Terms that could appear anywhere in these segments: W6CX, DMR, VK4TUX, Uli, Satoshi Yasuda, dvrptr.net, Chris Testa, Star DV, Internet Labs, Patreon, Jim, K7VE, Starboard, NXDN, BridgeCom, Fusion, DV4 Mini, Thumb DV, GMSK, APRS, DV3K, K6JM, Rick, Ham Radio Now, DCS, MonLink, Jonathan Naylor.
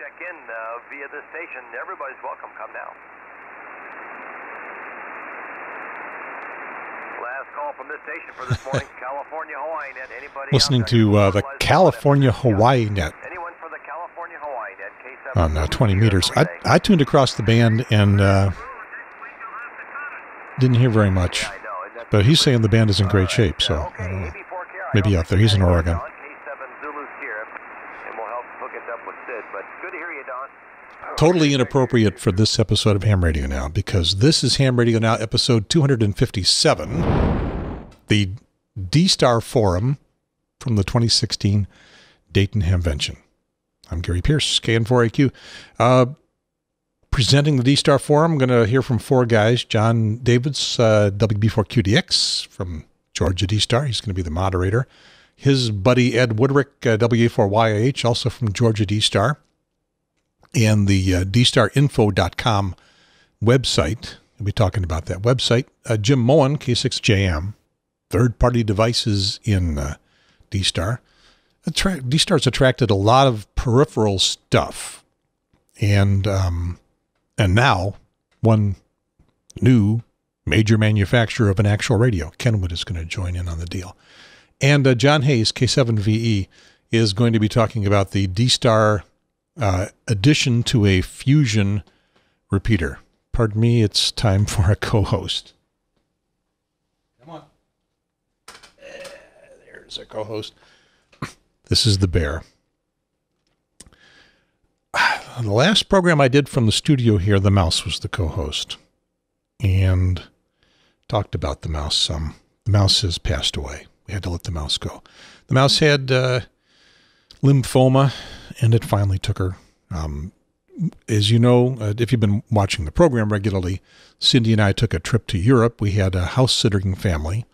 check in via this station. Everybody's welcome. Come now. Last call from this station for this morning. California Hawaii Net. Anybody listening to the California Hawaii Net? Anyone for the California Hawaii Net? K7 on 20 meters. I tuned across the band and didn't hear very much. But he's saying the band is in great shape, so I don't know. Maybe out there. He's in Oregon. Totally inappropriate for this episode of Ham Radio Now, because this is Ham Radio Now episode 257, the D-Star Forum from the 2016 Dayton Hamvention. I'm Gary Pierce, KN4AQ. Presenting the D-Star Forum, I'm going to hear from four guys. John Davis, WB4QDX from Georgia D-Star. He's going to be the moderator. His buddy Ed Woodrick, WA4YIH, also from Georgia D-Star. And the dstarinfo.com website. We'll be talking about that website. Jim Moen, K6JM, third-party devices in D-Star. D-Star's attracted a lot of peripheral stuff. And now one new major manufacturer of an actual radio, Kenwood, is going to join in on the deal. And John Hayes, K7VE, is going to be talking about the D-Star addition to a Fusion repeater. Pardon me, it's time for a co-host. Come on. There's a co-host. This is the bear. The last program I did from the studio here, the mouse was the co-host. And talked about the mouse some. The mouse has passed away. We had to let the mouse go. The mouse had lymphoma, and it finally took her. As you know, if you've been watching the program regularly, Cindy and I took a trip to Europe. We had a house-sitting family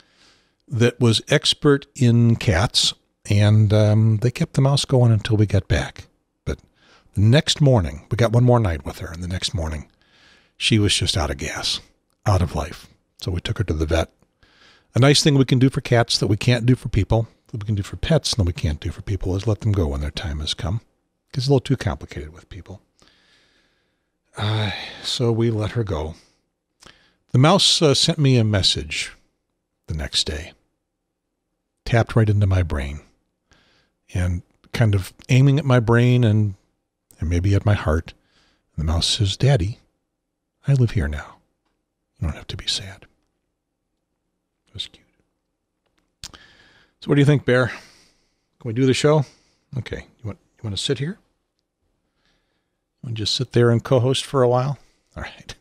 that was expert in cats, and they kept the mouse going until we got back. But the next morning, we got one more night with her, and the next morning, she was just out of gas, out of life. So we took her to the vet. A nice thing we can do for cats that we can't do for people, that we can do for pets and that we can't do for people, is let them go when their time has come. Because it's a little too complicated with people. So we let her go. The mouse sent me a message the next day. Tapped right into my brain. And kind of aiming at my brain and maybe at my heart. And the mouse says, "Daddy, I live here now. You don't have to be sad." Was cute. So what do you think, Bear? Can we do the show? Okay. You want to sit here? You want to just sit there and co-host for a while? All right.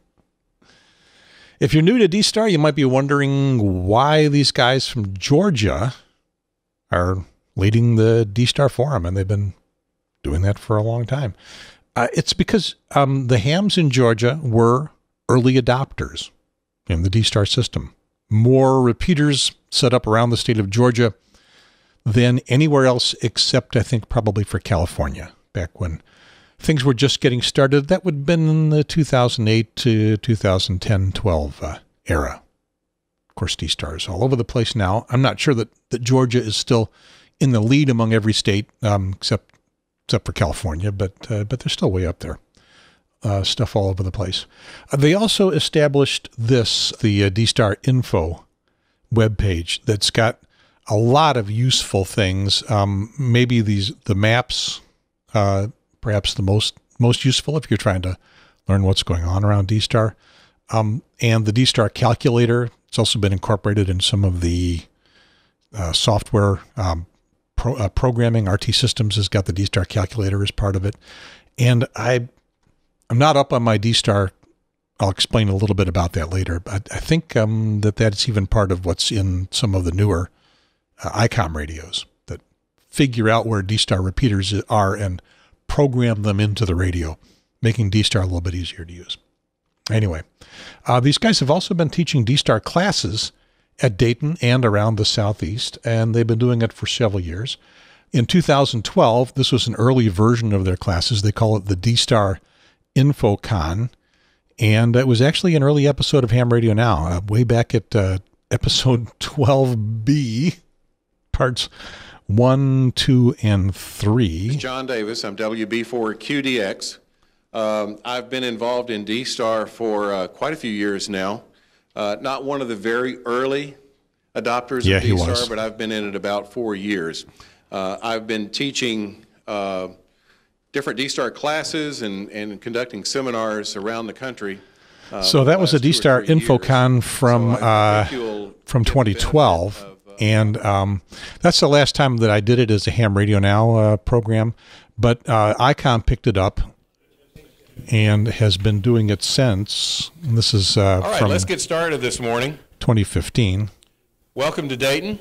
If you're new to D-Star, you might be wondering why these guys from Georgia are leading the D-Star Forum, and they've been doing that for a long time. It's because the hams in Georgia were early adopters in the D-Star system. More repeaters set up around the state of Georgia than anywhere else, except I think probably for California, back when things were just getting started. That would have been in the 2008 to 2010-12 era. Of course, D-Star is all over the place now. I'm not sure that Georgia is still in the lead among every state, except for California, but they're still way up there. Stuff all over the place. They also established the D-Star Info webpage that's got a lot of useful things. Maybe the maps, perhaps the most useful if you're trying to learn what's going on around D-Star. And the D-Star calculator, it's also been incorporated in some of the software programming. RT Systems has got the D-Star calculator as part of it. And I'm not up on my D-Star. I'll explain a little bit about that later. But I think that's even part of what's in some of the newer ICOM radios that figure out where D-Star repeaters are and program them into the radio, making D-Star a little bit easier to use. Anyway, these guys have also been teaching D-Star classes at Dayton and around the Southeast, and they've been doing it for several years. In 2012, this was an early version of their classes. They call it the D-Star InfoCon, and it was actually an early episode of Ham Radio Now, way back at episode 12B, parts 1, 2, and 3. It's John Davis. I'm WB4QDX. I've been involved in D-Star for quite a few years now. Not one of the very early adopters of D-Star, but I've been in it about 4 years. I've been teaching different D-Star classes and conducting seminars around the country. So that was a D-Star InfoCon from 2012, and that's the last time that I did it as a Ham Radio Now program, but ICOM picked it up and has been doing it since. And this is all right, from let's get started this morning. 2015. Welcome to Dayton.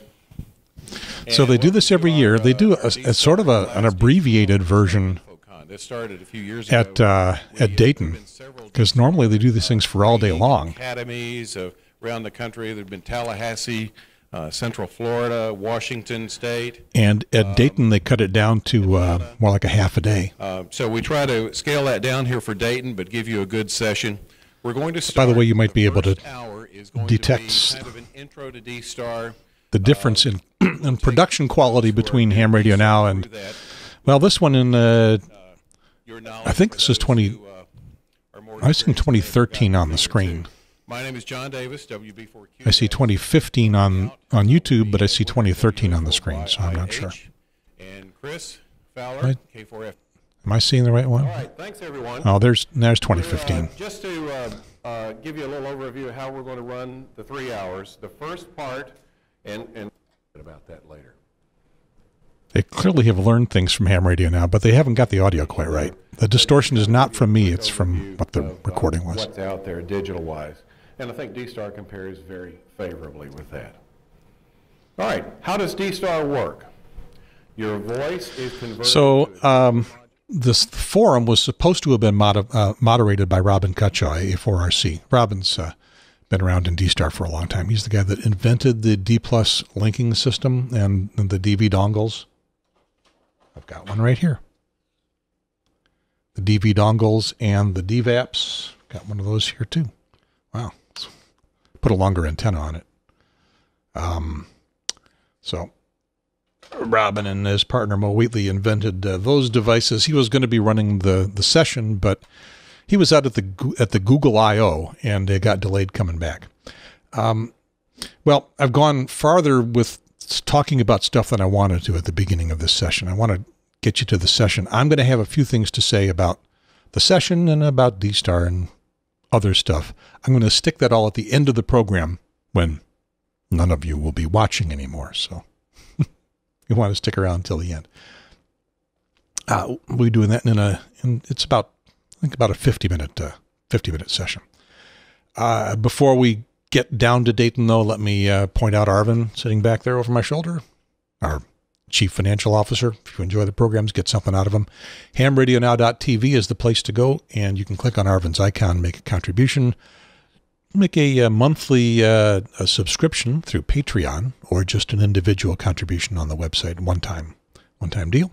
So they do this every year. They do a sort of an abbreviated version started a few years ago at Dayton, because normally they do these things for all day long. Academies around the country. There've been Tallahassee, Central Florida, Washington State, and at Dayton they cut it down to more like a half a day. So we try to scale that down here for Dayton, but give you a good session. We're going to start. By the way, you might be able to detect kind of an intro to D-Star, the difference in production quality between Ham Radio Now and well, this one in. I think this is 2013 on the screen. My name is John Davis, WB4Q. I see 2015 on YouTube, but I see 2013 on the screen, so I'm not sure. And Chris Fowler, K4F. Am I seeing the right one? All right, thanks everyone. Oh, there's 2015. Just to give you a little overview of how we're going to run the 3 hours. The first part, and about that later. They clearly have learned things from Ham Radio Now, but they haven't got the audio quite right. The distortion is not from me, it's from what the recording was. What's out there digital-wise. And I think D-Star compares very favorably with that. All right, how does D-Star work? Your voice is converted. So this forum was supposed to have been moderated by Robin Cutchoy, A4RC. Robin's been around in D-Star for a long time. He's the guy that invented the D+ linking system and the DV dongles. I've got one right here. The DV dongles and the DVAPs. Got one of those here too. Wow. Put a longer antenna on it. So Robin and his partner Mo Wheatley invented those devices. He was going to be running the session, but he was out at the Google I.O. and it got delayed coming back. Well, I've gone farther with talking about stuff that I wanted to at the beginning of this session. I want to get you to the session. I'm going to have a few things to say about the session and about D-Star and other stuff. I'm going to stick that all at the end of the program when none of you will be watching anymore. So you want to stick around until the end. We're doing that in it's about, I think about a 50-minute session. Before we get down to Dayton, though, let me point out Arvin sitting back there over my shoulder, our chief financial officer. If you enjoy the programs, get something out of them. HamRadioNow.tv is the place to go, and you can click on Arvin's icon, make a contribution, make a monthly a subscription through Patreon, or just an individual contribution on the website, one-time deal.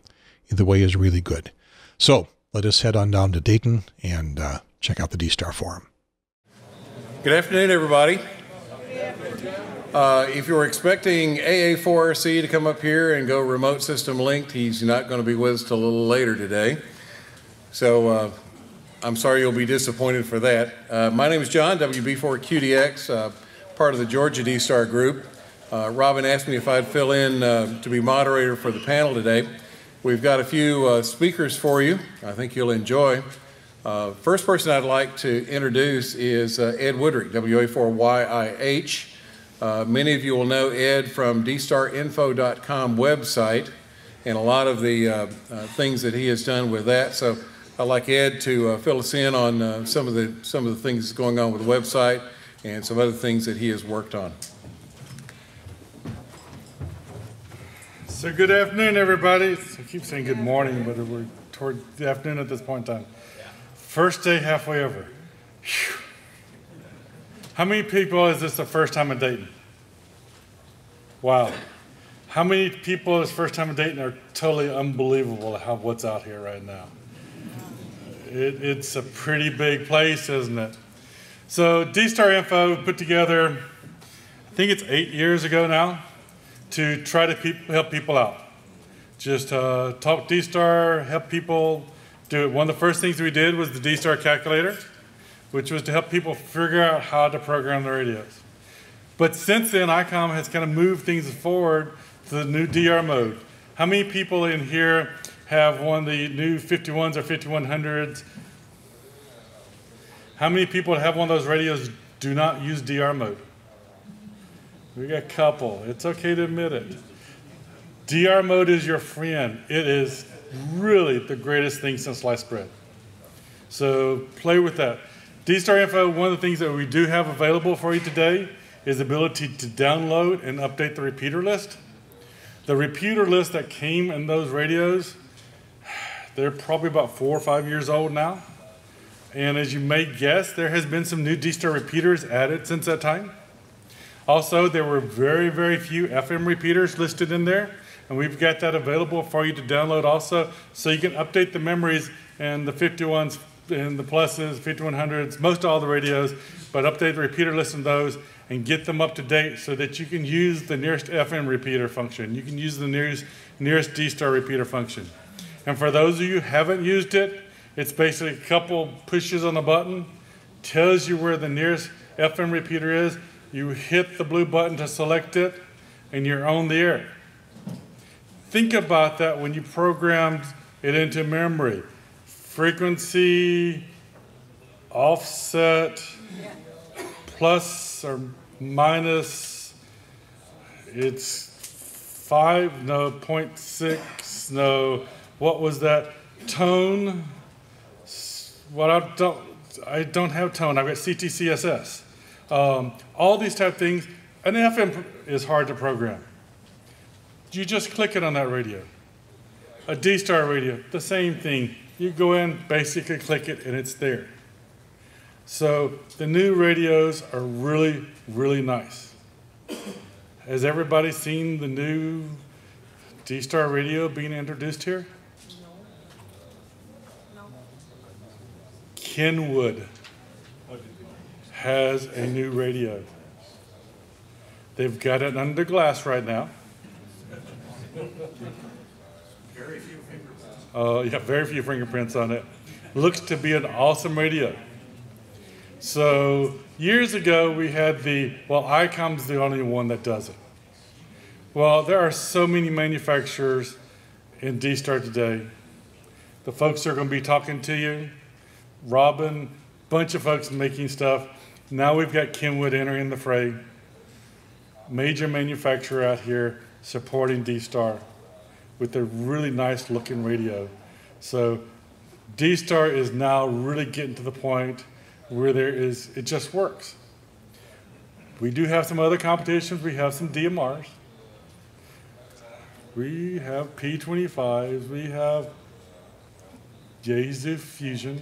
Either way is really good. So let us head on down to Dayton and check out the D-Star forum. Good afternoon, everybody. If you're expecting AA4RC to come up here and go remote system linked, he's not going to be with us till a little later today. So I'm sorry you'll be disappointed for that. My name is John, WB4QDX, part of the Georgia D-Star group. Robin asked me if I'd fill in to be moderator for the panel today. We've got a few speakers for you I think you'll enjoy. First person I'd like to introduce is Ed Woodrick, WA4YIH. Many of you will know Ed from dstarinfo.com website and a lot of the things that he has done with that. So I'd like Ed to fill us in on some of the things going on with the website and some other things that he has worked on. So good afternoon, everybody. I keep saying good morning, but we're toward the afternoon at this point in time. First day halfway over. Whew. How many people is this the first time in Dayton? Wow. How many people is first time in Dayton are totally unbelievable at what's out here right now? It's a pretty big place, isn't it? So D-Star Info put together, I think it's 8 years ago now, to try to help people out. Just talk D-Star, help people do it. One of the first things we did was the D-Star calculator, which was to help people figure out how to program the radios. But since then, ICOM has kind of moved things forward to the new DR mode. How many people in here have one of the new 51s or 5100s? How many people that have one of those radios do not use DR mode? We got a couple. It's okay to admit it. DR mode is your friend. It is really the greatest thing since sliced bread. So play with that. D-Star Info, one of the things that we do have available for you today is the ability to download and update the repeater list. The repeater list that came in those radios, they're probably about 4 or 5 years old now. And as you may guess, there has been some new D-Star repeaters added since that time. Also, there were very, very few FM repeaters listed in there. And we've got that available for you to download also, so you can update the memories and the 51s and the pluses, 5100s, most all the radios, but update the repeater list on those and get them up to date so that you can use the nearest FM repeater function. You can use the nearest D-Star repeater function. And for those of you who haven't used it, it's basically a couple pushes on a button, tells you where the nearest FM repeater is. You hit the blue button to select it, and you're on the air. Think about that when you program it into memory. Frequency, offset, plus or minus, it's 5, no, 0.6, no, what was that? Tone, what I don't have tone, I've got CTCSS. All these type of things, an FM is hard to program. You just click it on that radio. A D-Star radio, the same thing. You go in, basically click it, and it's there. So the new radios are really, really nice. Has everybody seen the new D-Star radio being introduced here? No. Kenwood has a new radio. They've got it under glass right now. Very few fingerprints. Yeah, very few fingerprints on it. Looks to be an awesome radio. So years ago we had the, well, ICOM's the only one that does it. Well, there are so many manufacturers in D-Star today. The folks that are going to be talking to you, Robin, bunch of folks making stuff. Now we've got Kenwood entering the fray. Major manufacturer out here supporting D-Star with a really nice looking radio. So D-Star is now really getting to the point where there is, it just works. We do have some other competitions. We have some DMRs. We have P25s. We have Yaesu Fusion.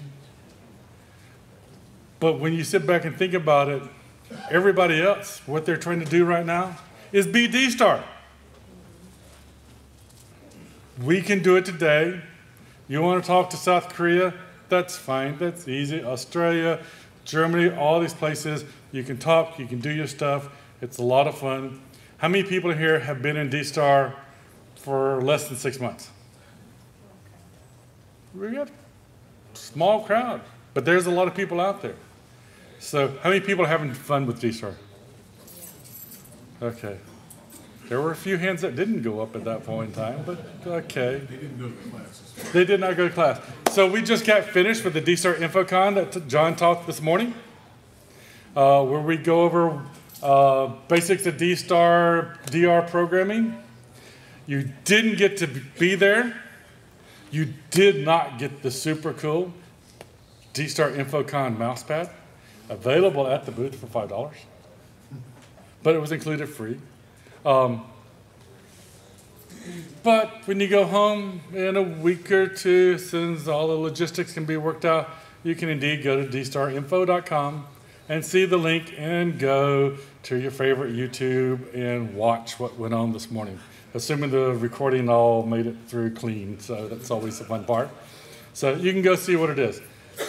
But when you sit back and think about it, everybody else, what they're trying to do right now is be D-Star. We can do it today. You want to talk to South Korea? That's fine. That's easy. Australia, Germany, all these places. You can talk. You can do your stuff. It's a lot of fun. How many people here have been in D-Star for less than 6 months? We've got a small crowd, but there's a lot of people out there. So how many people are having fun with D-Star? Okay. There were a few hands that didn't go up at that point in time, but okay. They didn't go to class. They did not go to class. So we just got finished with the D-Star InfoCon that John taught this morning, where we go over basics of D-Star DR programming. You didn't get to be there. You did not get the super cool D-Star InfoCon mousepad, available at the booth for $5, but it was included free. But when you go home in a week or two, since all the logistics can be worked out, you can indeed go to dstarinfo.com and see the link and go to your favorite YouTube and watch what went on this morning, assuming the recording all made it through clean. So that's always the fun part. So you can go see what it is.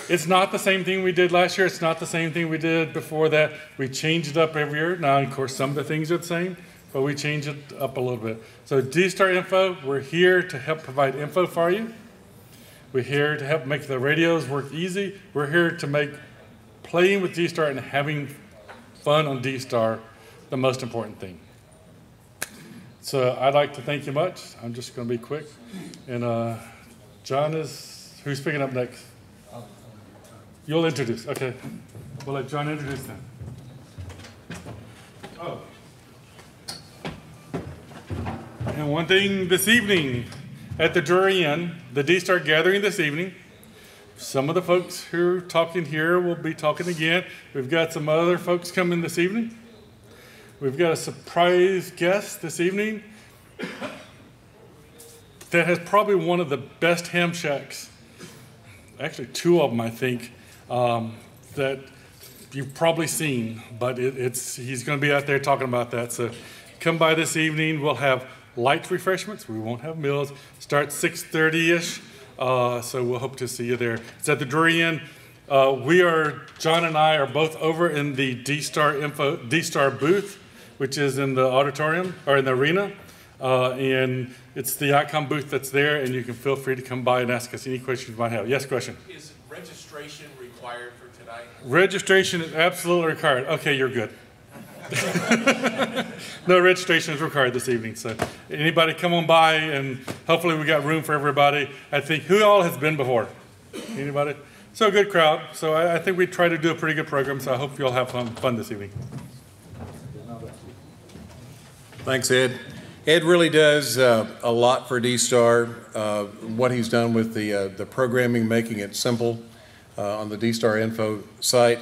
It's not the same thing we did last year. It's not the same thing we did before that. We changed it up every year. Now, of course, some of the things are the same. but we change it up a little bit. So D-Star Info, we're here to help provide info for you. We're here to help make the radios work easy. We're here to make playing with D-Star and having fun on D-Star the most important thing. So I'd like to thank you much. I'm just going to be quick. And John is, who's picking up next? You'll introduce, okay. We'll let John introduce them. Oh. And one thing this evening at the Drury Inn, the D-Star gathering this evening, some of the folks who are talking here will be talking again. We've got some other folks coming this evening. We've got a surprise guest this evening that has probably one of the best ham shacks, actually two of them I think, that you've probably seen, but he's going to be out there talking about that. So come by this evening. We'll have light refreshments. We won't have meals. Start 6:30-ish, so we'll hope to see you there. It's at the Drury Inn. John and I are both over in the D-Star booth, which is in the auditorium, or in the arena. And it's the ICOM booth that's there, and you can feel free to come by and ask us any questions you might have. Yes, question? Is registration required for tonight? Registration is absolutely required. Okay, you're good. No, registration is required this evening. So anybody come on by, and hopefully we got room for everybody. I think, who all has been before? Anybody? So a good crowd. So I think we try to do a pretty good program, so I hope you'll have fun this evening. Thanks, Ed. Ed really does a lot for D-Star. What he's done with the programming, making it simple on the D-Star Info site.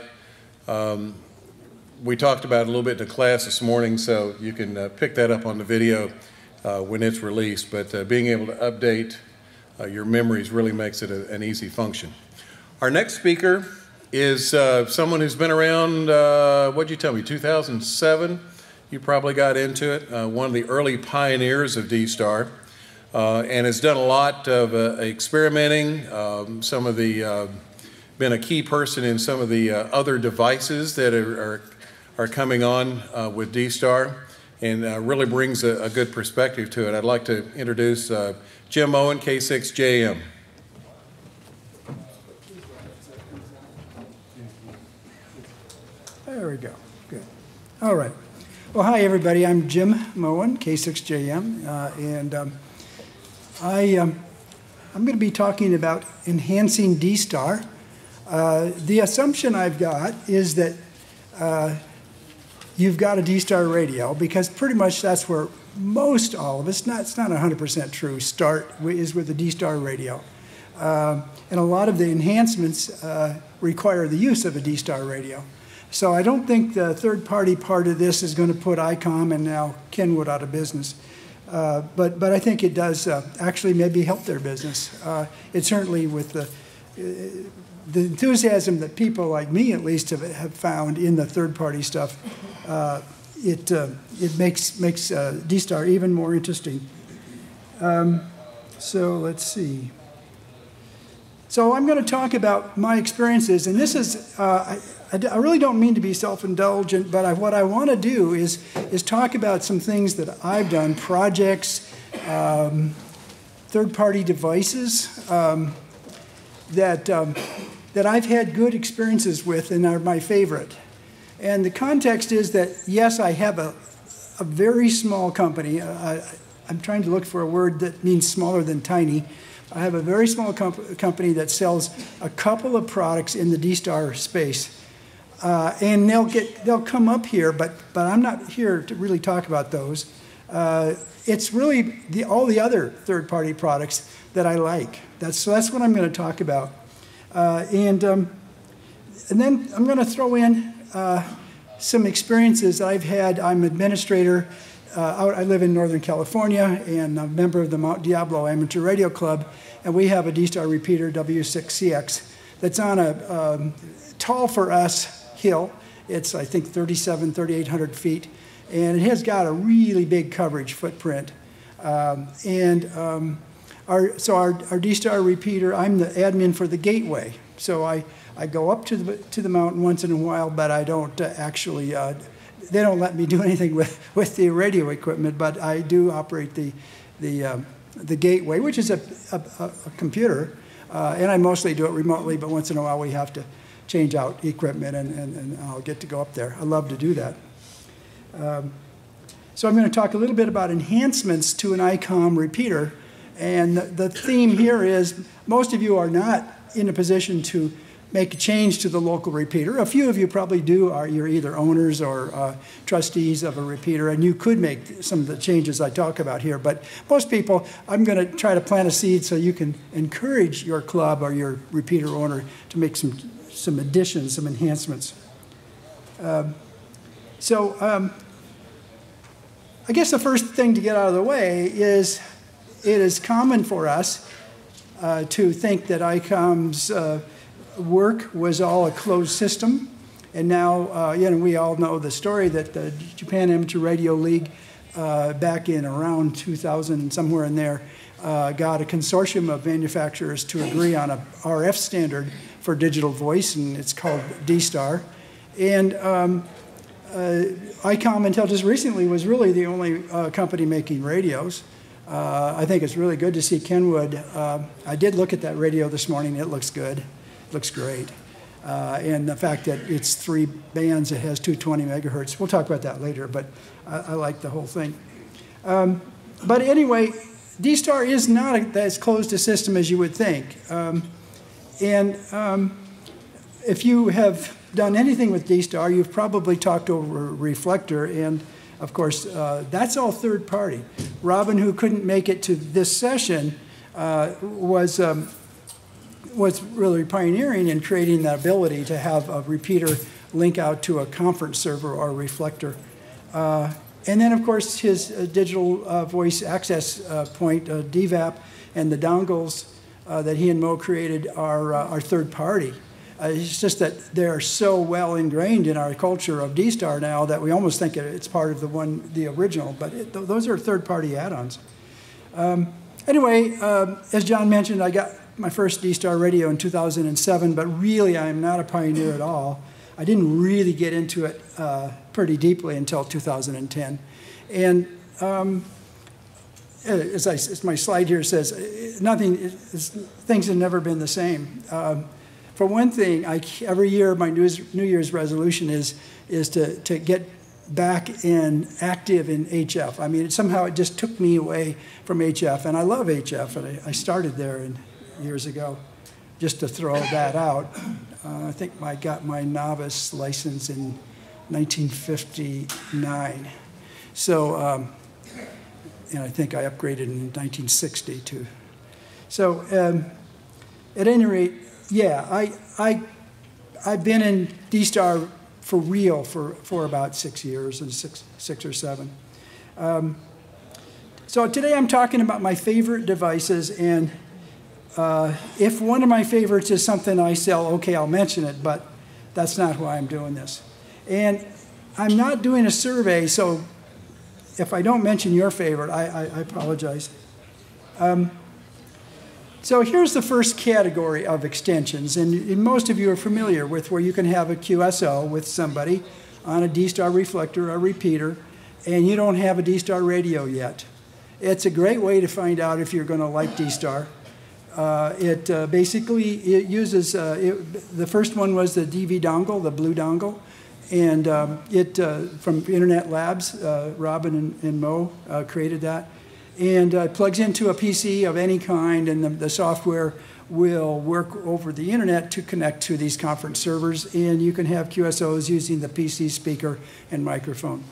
We talked about it a little bit to class this morning, so you can pick that up on the video when it's released. But being able to update your memories really makes it an easy function. Our next speaker is someone who's been around, what'd you tell me, 2007? You probably got into it. One of the early pioneers of D-Star, and has done a lot of experimenting. Some of the, been a key person in some of the other devices that are coming on with D-Star, and really brings a good perspective to it. I'd like to introduce Jim Moen, K6JM. There we go. Good. All right. Well, hi, everybody. I'm Jim Moen, K6JM, I'm going to be talking about enhancing D-Star. The assumption I've got is that you've got a D-Star radio, because pretty much that's where most all of us, it's not 100% true, is with the D-Star radio. And a lot of the enhancements require the use of a D-Star radio. So I don't think the third-party part of this is going to put ICOM and now Kenwood out of business. But I think it does actually maybe help their business. It certainly, with the enthusiasm that people like me, at least, have found in the third-party stuff, it makes D-Star even more interesting. So let's see. So I'm going to talk about my experiences, and this is, I really don't mean to be self-indulgent, but what I want to do is talk about some things that I've done, projects, third-party devices that I've had good experiences with and are my favorite. And the context is that, yes, I have a very small company. I'm trying to look for a word that means smaller than tiny. I have a very small company that sells a couple of products in the D-Star space. And they'll come up here, but I'm not here to really talk about those. It's really all the other third-party products that I like. So that's what I'm going to talk about. And then I'm going to throw in some experiences I've had. I'm an administrator. I live in Northern California, and a member of the Mount Diablo Amateur Radio Club, and we have a D-Star repeater, W6CX, that's on a tall for us hill. It's, I think, 3,800 feet, and it has got a really big coverage footprint. Our D-Star repeater, I'm the admin for the gateway, so I go up to the mountain once in a while, but I don't actually they don't let me do anything with the radio equipment, but I do operate the gateway, which is a computer, and I mostly do it remotely, but once in a while we have to change out equipment, and I'll get to go up there. I love to do that. So I'm going to talk a little bit about enhancements to an ICOM repeater, and the theme here is most of you are not in a position to make a change to the local repeater. A few of you probably do. You're either owners or trustees of a repeater, and you could make some of the changes I talk about here. But most people, I'm going to try to plant a seed so you can encourage your club or your repeater owner to make some additions, some enhancements. I guess the first thing to get out of the way is it is common for us to think that ICOM's work was all a closed system, and now you know, we all know the story that the Japan Amateur Radio League back in around 2000, somewhere in there, got a consortium of manufacturers to agree on a RF standard for digital voice, and it's called D-Star. And ICOM until just recently was really the only company making radios. I think it's really good to see Kenwood. I did look at that radio this morning. It looks good. Looks great. And the fact that it's 3 bands, it has 220 megahertz. We'll talk about that later, but I like the whole thing. But anyway, D-Star is not as closed a system as you would think. If you have done anything with D-Star, you've probably talked over a reflector, and of course, that's all third party. Robin, who couldn't make it to this session, was really pioneering in creating the ability to have a repeater link out to a conference server or a reflector. And then, of course, his digital voice access point, DVAP, and the dongles that he and Mo created are third party. It's just that they're so well ingrained in our culture of D-Star now that we almost think it's part of the original, but those are third party add-ons. As John mentioned, I got my first D-Star radio in 2007, but really I am not a pioneer at all. I didn't really get into it pretty deeply until 2010. And as my slide here says, things have never been the same. For one thing, every year my New Year's resolution is to get back and active in HF. I mean, somehow it just took me away from HF, and I love HF, and I started there years ago, just to throw that out. I think I got my novice license in 1959. So, and I think I upgraded in 1960 too. So, at any rate, yeah, I've been in D-Star for real for about 6 years, and six or seven. So today I'm talking about my favorite devices, and if one of my favorites is something I sell, okay, I'll mention it, but that's not why I'm doing this. And I'm not doing a survey, so if I don't mention your favorite, I apologize. So here's the first category of extensions, and most of you are familiar with where you can have a QSO with somebody on a D-Star reflector or repeater, and you don't have a D-Star radio yet. It's a great way to find out if you're going to like D-Star. The first one was the DV dongle, the blue dongle, and from Internet Labs, Robin and Mo created that. And it plugs into a PC of any kind, and the software will work over the internet to connect to these conference servers, and you can have QSOs using the PC speaker and microphone.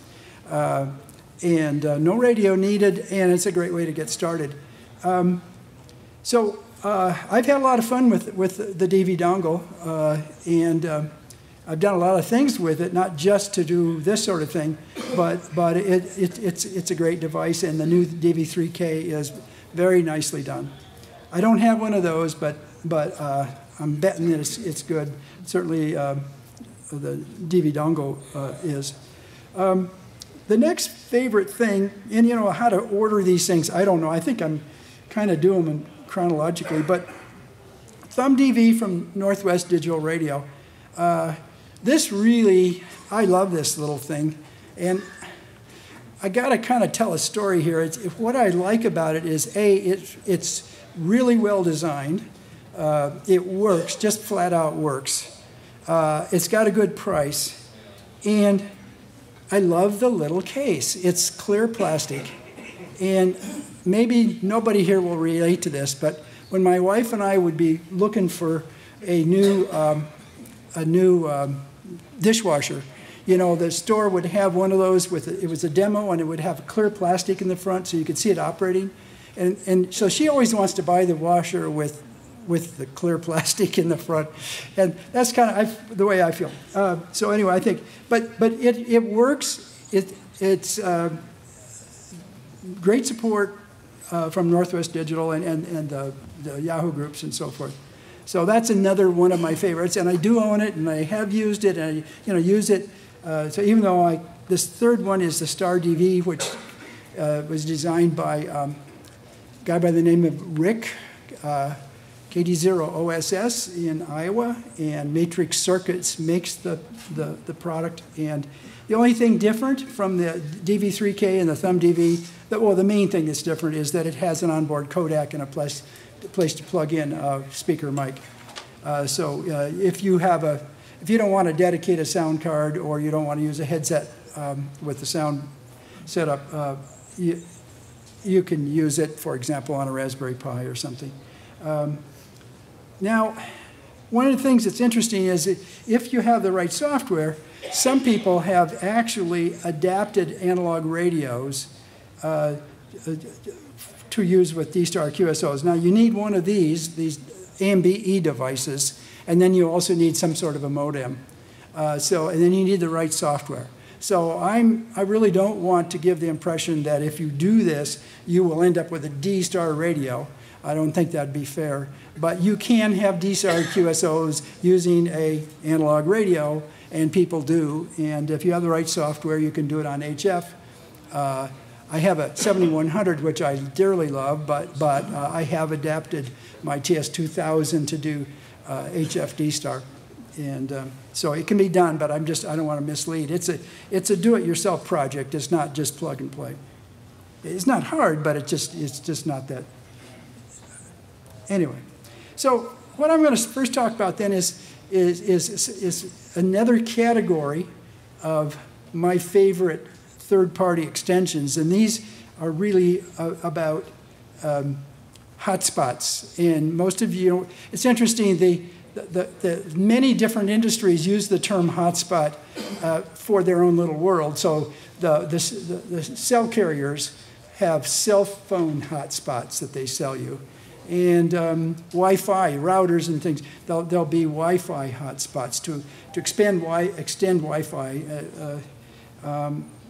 No radio needed, and it's a great way to get started. I've had a lot of fun with the DV dongle, I've done a lot of things with it, not just to do this sort of thing, but it's a great device, and the new DV3K is very nicely done. I don't have one of those, but I'm betting that it's good. Certainly, the DV dongle is. The next favorite thing, and you know how to order these things, I don't know. I think I'm kind of doing them chronologically, but Thumb DV from Northwest Digital Radio. This really, I love this little thing. And I got to kind of tell a story here. What I like about it is, A, it's really well designed. It works, just flat out works. It's got a good price. And I love the little case. It's clear plastic. And maybe nobody here will relate to this, but when my wife and I would be looking for a new dishwasher, you know, the store would have one of those with it was a demo, and it would have clear plastic in the front so you could see it operating. And so she always wants to buy the washer with the clear plastic in the front, and that's kind of the way I feel. So anyway, I think, but it works. It's great support from Northwest Digital and the Yahoo groups and so forth. So that's another one of my favorites, and I do own it, and I have used it, and I use it. So even though this third one is the Star DV, which was designed by a guy by the name of Rick, KD0OSS in Iowa, and Matrix Circuits makes the product. And the only thing different from the DV3K and the Thumb DV, well, the main thing that's different is that it has an onboard codec and a place to plug in a speaker mic. So if you don't want to dedicate a sound card, or you don't want to use a headset with the sound setup, you can use it, for example, on a Raspberry Pi or something. Now, one of the things that's interesting is if you have the right software, some people have actually adapted analog radios to use with D-Star QSOs. Now, you need one of these AMBE devices, and then you also need some sort of a modem. And then you need the right software. So I really don't want to give the impression that if you do this, you will end up with a D-Star radio. I don't think that'd be fair. But you can have D-Star QSOs using an analog radio, and people do. And if you have the right software, you can do it on HF. I have a 7100, which I dearly love, but I have adapted my TS2000 to do HF D-Star. And so it can be done, but I don't want to mislead. It's a do-it-yourself project. It's not just plug and play. It's not hard, but it's just not that. Anyway, so what I'm going to first talk about then is another category of my favorite third-party extensions, and these are really about hotspots. And most of you, it's interesting, the many different industries use the term hotspot for their own little world. So the cell carriers have cell phone hotspots that they sell you. And Wi-Fi, routers and things, there'll be Wi-Fi hotspots to extend Wi-Fi.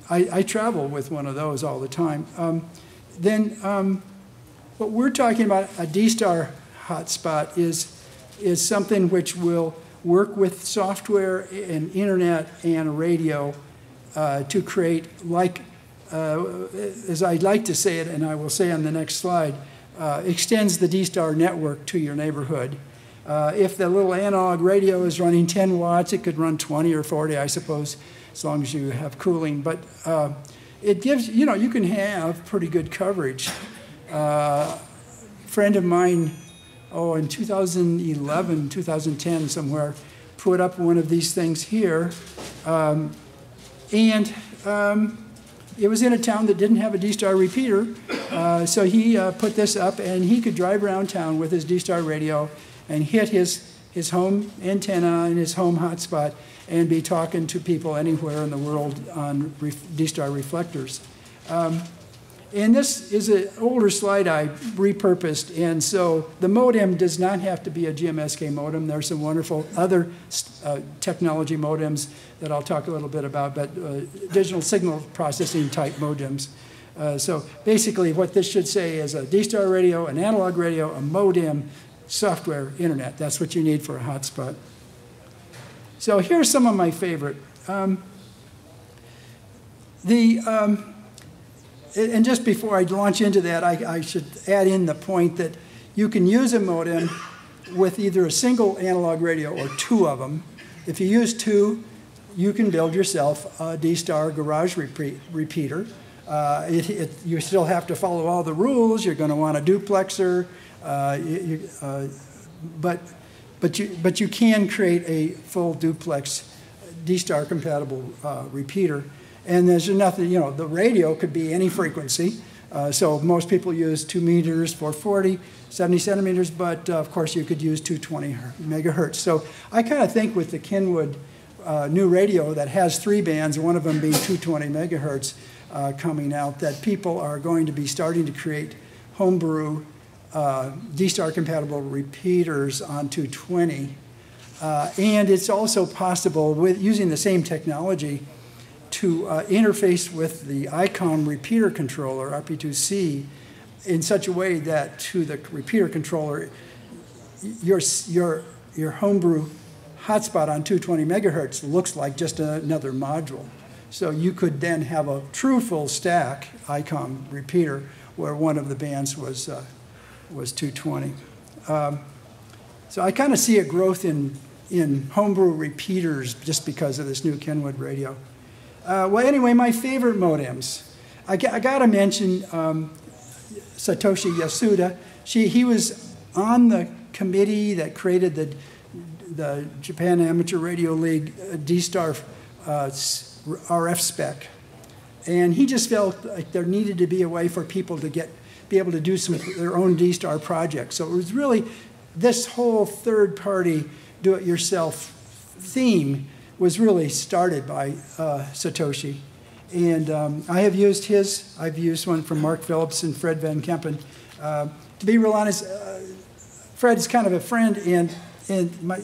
I travel with one of those all the time. What we're talking about, a D-Star hotspot, is something which will work with software and internet and radio to create, as I'd like to say it, and I will say on the next slide, extends the D-Star network to your neighborhood. If the little analog radio is running 10 watts, it could run 20 or 40, I suppose, as long as you have cooling. But it gives, you can have pretty good coverage. A friend of mine, in 2011, 2010 somewhere, put up one of these things here. It was in a town that didn't have a D-Star repeater, so he put this up, and he could drive around town with his D-Star radio and hit his home antenna and his home hotspot and be talking to people anywhere in the world on D-Star reflectors. And this is an older slide I repurposed, and so the modem does not have to be a GMSK modem. There's some wonderful other technology modems that I'll talk a little bit about, but digital signal processing type modems. So basically what this should say is a D-Star radio, an analog radio, a modem, software, internet. That's what you need for a hotspot. So here's some of my favorite. And just before I launch into that, I should add in the point that you can use a modem with either a single analog radio or two of them. If you use two, you can build yourself a D-Star garage repeater. You still have to follow all the rules. You're going to want a duplexer, but you can create a full duplex D-Star compatible repeater. And there's nothing, you know, the radio could be any frequency. So most people use 2 meters, 440, 70 centimeters, but of course you could use 220 megahertz. So I kind of think with the Kenwood new radio that has 3 bands, one of them being 220 megahertz coming out, that people are going to be starting to create homebrew D-Star compatible repeaters on 220. And it's also possible with using the same technology to interface with the ICOM repeater controller, RP2C, in such a way that to the repeater controller, your homebrew hotspot on 220 megahertz looks like just another module. So you could then have a true full stack ICOM repeater where one of the bands was 220. So I kind of see a growth in homebrew repeaters just because of this new Kenwood radio. Well, anyway, my favorite modems. I got to mention Satoshi Yasuda. He was on the committee that created the Japan Amateur Radio League D-Star RF spec. And he just felt like there needed to be a way for people to be able to do some of their own D-Star projects. So it was really this whole third-party do-it-yourself theme was really started by Satoshi. And I have used his. I've used one from Mark Phillips and Fred Van Kempen. To be real honest, Fred's kind of a friend, and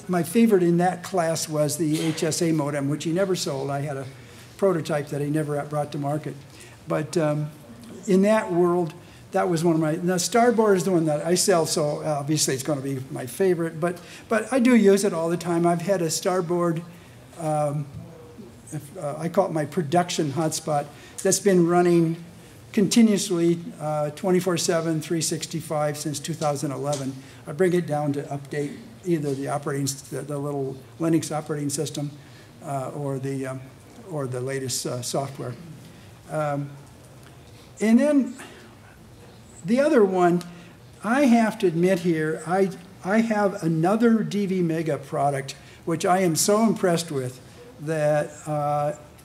my favorite in that class was the HSA modem, which he never sold. I had a prototype that he never brought to market. But in that world, that was one of my, now Starboard is the one that I sell, so obviously it's going to be my favorite, but I do use it all the time. I've had a Starboard, I call it my production hotspot, that's been running continuously 24/7, 365 since 2011. I bring it down to update either the little Linux operating system or the latest software. And then the other one, I have to admit here, I have another DV Mega product which I am so impressed with that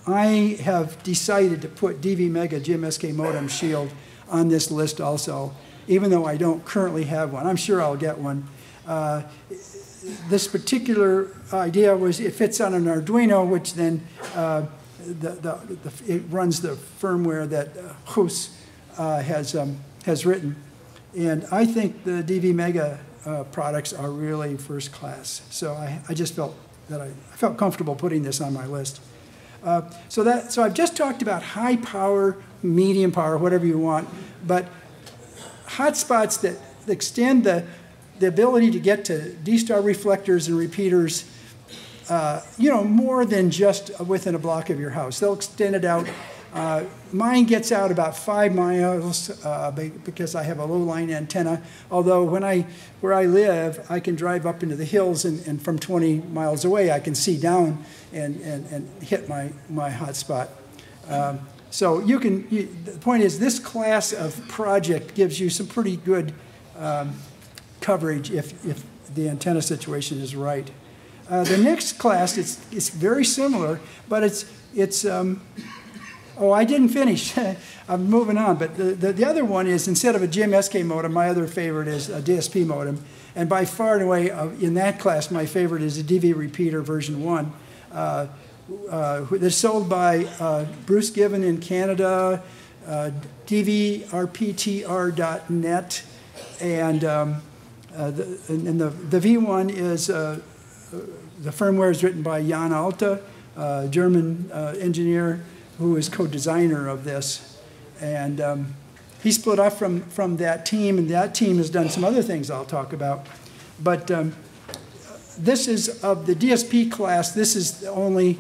I have decided to put DV Mega GMSK Modem Shield on this list also, even though I don't currently have one. I'm sure I'll get one. This particular idea was it fits on an Arduino, which then it runs the firmware that Hus has written. And I think the DV Mega products are really first class. So I just felt that I felt comfortable putting this on my list. So I've just talked about high power, medium power, whatever you want, but hotspots that extend the ability to get to D-Star reflectors and repeaters, you know, more than just within a block of your house. They'll extend it out. Mine gets out about 5 miles because I have a low-line antenna, although where I live, I can drive up into the hills and from 20 miles away I can see down and hit my hotspot. So the point is this class of project gives you some pretty good coverage if the antenna situation is right. The next class, it's very similar, but it's oh, I didn't finish. I'm moving on. But the other one is, instead of a GMSK modem, my other favorite is a DSP modem. And by far and away, in that class, my favorite is a DV repeater version 1. They're sold by Bruce Given in Canada, dvrptr.net, and the V1 is, the firmware is written by Jan Alte, a German engineer, who is co-designer of this. And he split off from that team, and that team has done some other things I'll talk about. But this is of the DSP class. This is the only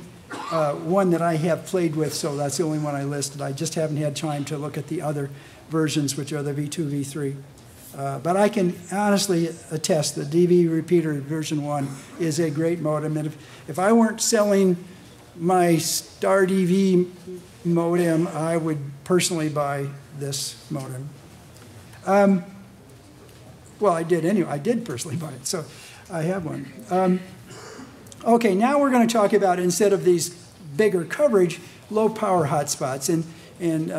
one that I have played with, so that's the only one I listed. I just haven't had time to look at the other versions, which are the V2, V3. But I can honestly attest the DV repeater version 1 is a great modem. And if I weren't selling my Star DV modem, I would personally buy this modem. Well, I did anyway. I did personally buy it, so I have one. Okay, now we're going to talk about, instead of these bigger coverage, low power hotspots. And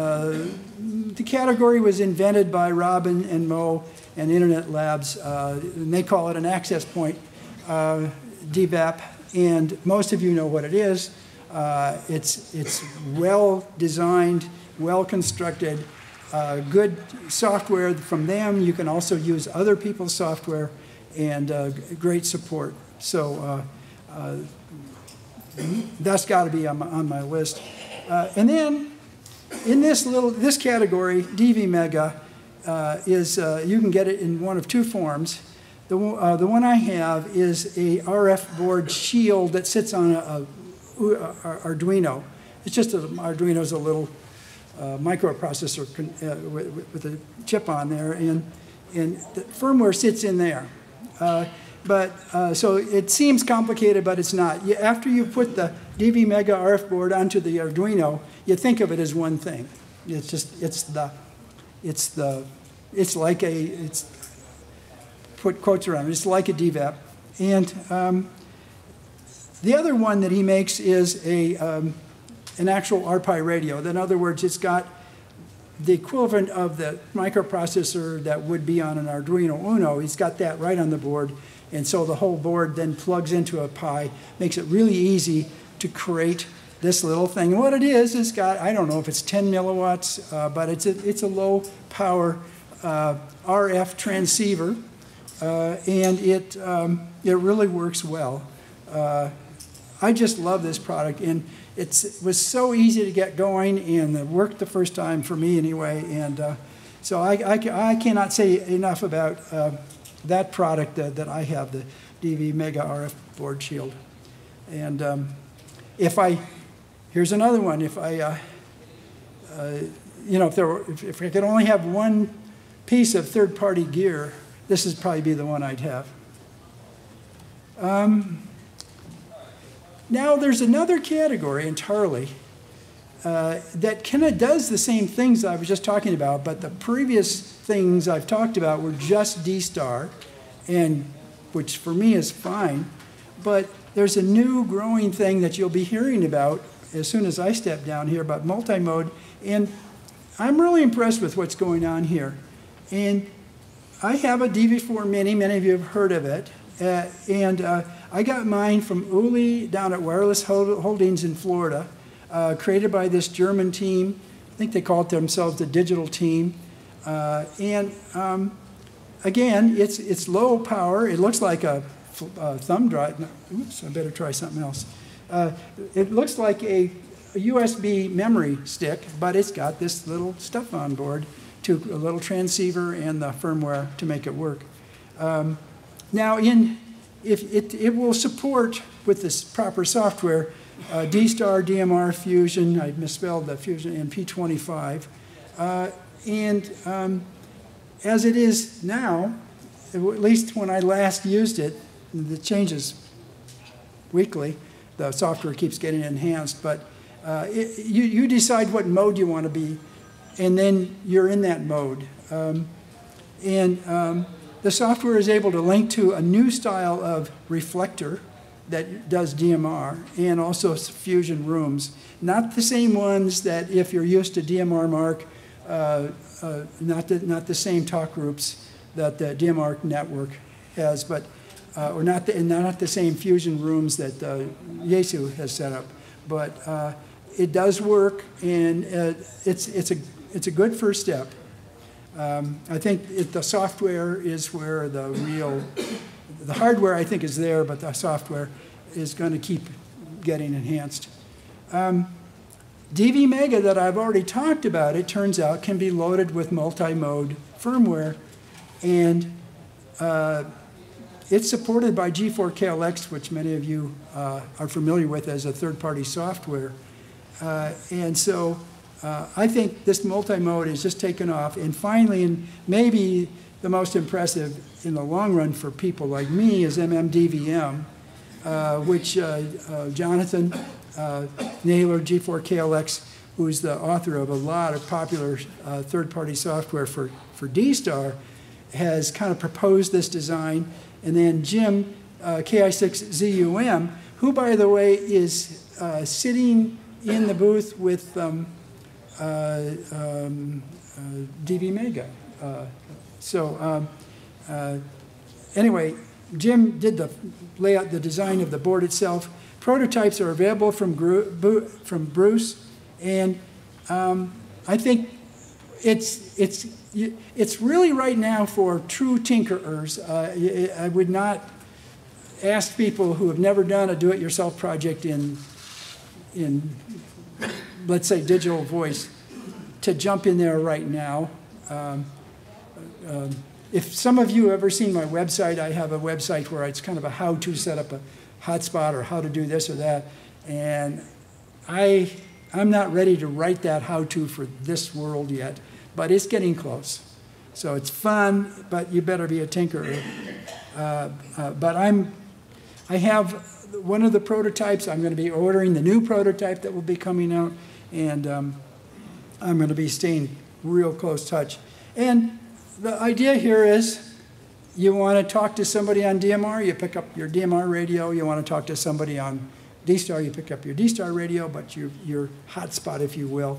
the category was invented by Robin and Mo and Internet Labs, and they call it an access point, DVAP, and most of you know what it is. It's well designed, well constructed, good software from them. You can also use other people's software, and great support. So that's got to be on my list. And then, in this category, DV Mega is, you can get it in one of two forms. The one I have is a RF board shield that sits on a Arduino. It's just Arduino's a little microprocessor with a chip on there, and the firmware sits in there. So it seems complicated, but it's not. After you put the DV Mega RF board onto the Arduino, you think of it as one thing. It's just, it's like a, put quotes around it, it's like a DVAP. And the other one that he makes is a, an actual RPi radio. In other words, it's got the equivalent of the microprocessor that would be on an Arduino Uno. He's got that right on the board. And so the whole board then plugs into a Pi, makes it really easy to create this little thing. And what it is, it's got, I don't know if it's 10 milliwatts, but it's a low power RF transceiver, and it really works well. I just love this product, and it was so easy to get going, and it worked the first time for me anyway. And so I cannot say enough about that product that I have, the DV Mega RF board shield. And here's another one. If I, you know, if I could only have one piece of third-party gear, this would probably be the one I'd have. Now there's another category entirely that kind of does the same things I was just talking about, but the previous things I've talked about were just D-Star, and which for me is fine, but there's a new growing thing that you'll be hearing about as soon as I step down here about multimode, and I'm really impressed with what's going on here. And I have a DV4 Mini, many of you have heard of it, and I got mine from Uli down at Wireless Holdings in Florida, created by this German team. I think they called themselves the Digital Team. Again, it's low power. It looks like a thumb drive. No, oops, I better try something else. It looks like a USB memory stick, but it's got this little stuff on board, a little transceiver and the firmware to make it work. Now, it will support, with this proper software, D-Star, DMR, Fusion, I misspelled the Fusion, and P25. As it is now, at least when I last used it, the changes weekly, the software keeps getting enhanced, but you decide what mode you want to be, and then you're in that mode. The software is able to link to a new style of reflector that does DMR and also Fusion rooms. Not the same ones that if you're used to DMR mark, not the same talk groups that the DMR network has, but not the same Fusion rooms that Yaesu has set up. But it does work, and it's a good first step. I think the software is where the real, the hardware I think is there, but the software is going to keep getting enhanced. DV Mega that I've already talked about, it turns out, can be loaded with multi-mode firmware, and it's supported by G4KLX, which many of you are familiar with as a third-party software. I think this multi-mode is just taken off. And finally, and maybe the most impressive in the long run for people like me, is MMDVM, which Jonathan Naylor, G4KLX, who is the author of a lot of popular third-party software for D-Star, has kind of proposed this design. And then Jim, Ki6ZUM, who, by the way, is sitting in the booth with DV Mega. Anyway, Jim did the layout, the design of the board itself. Prototypes are available from Bruce, and I think it's really right now for true tinkerers. I would not ask people who have never done a do-it-yourself project in let's say digital voice to jump in there right now. If some of you have ever seen my website, I have a website where it's kind of a how to set up a hotspot or how to do this or that. And I'm not ready to write that how to for this world yet, but it's getting close. So it's fun, but you better be a tinkerer. But I have one of the prototypes. I'm going to be ordering the new prototype that will be coming out, and I'm going to be staying real close touch. And the idea here is you want to talk to somebody on DMR, you pick up your DMR radio. You want to talk to somebody on D-Star, you pick up your D-Star radio, but your hotspot, if you will,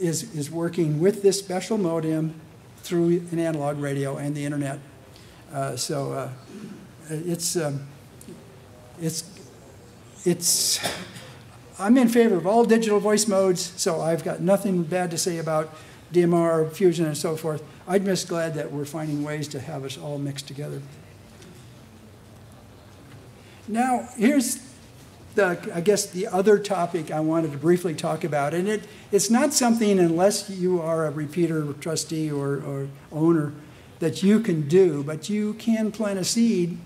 is working with this special modem through an analog radio and the internet. I'm in favor of all digital voice modes, so I've got nothing bad to say about DMR, Fusion, and so forth. I'm just glad that we're finding ways to have us all mixed together. Now, here's I guess the other topic I wanted to briefly talk about, and it's not something, unless you are a repeater trustee or owner, that you can do, but you can plant a seed.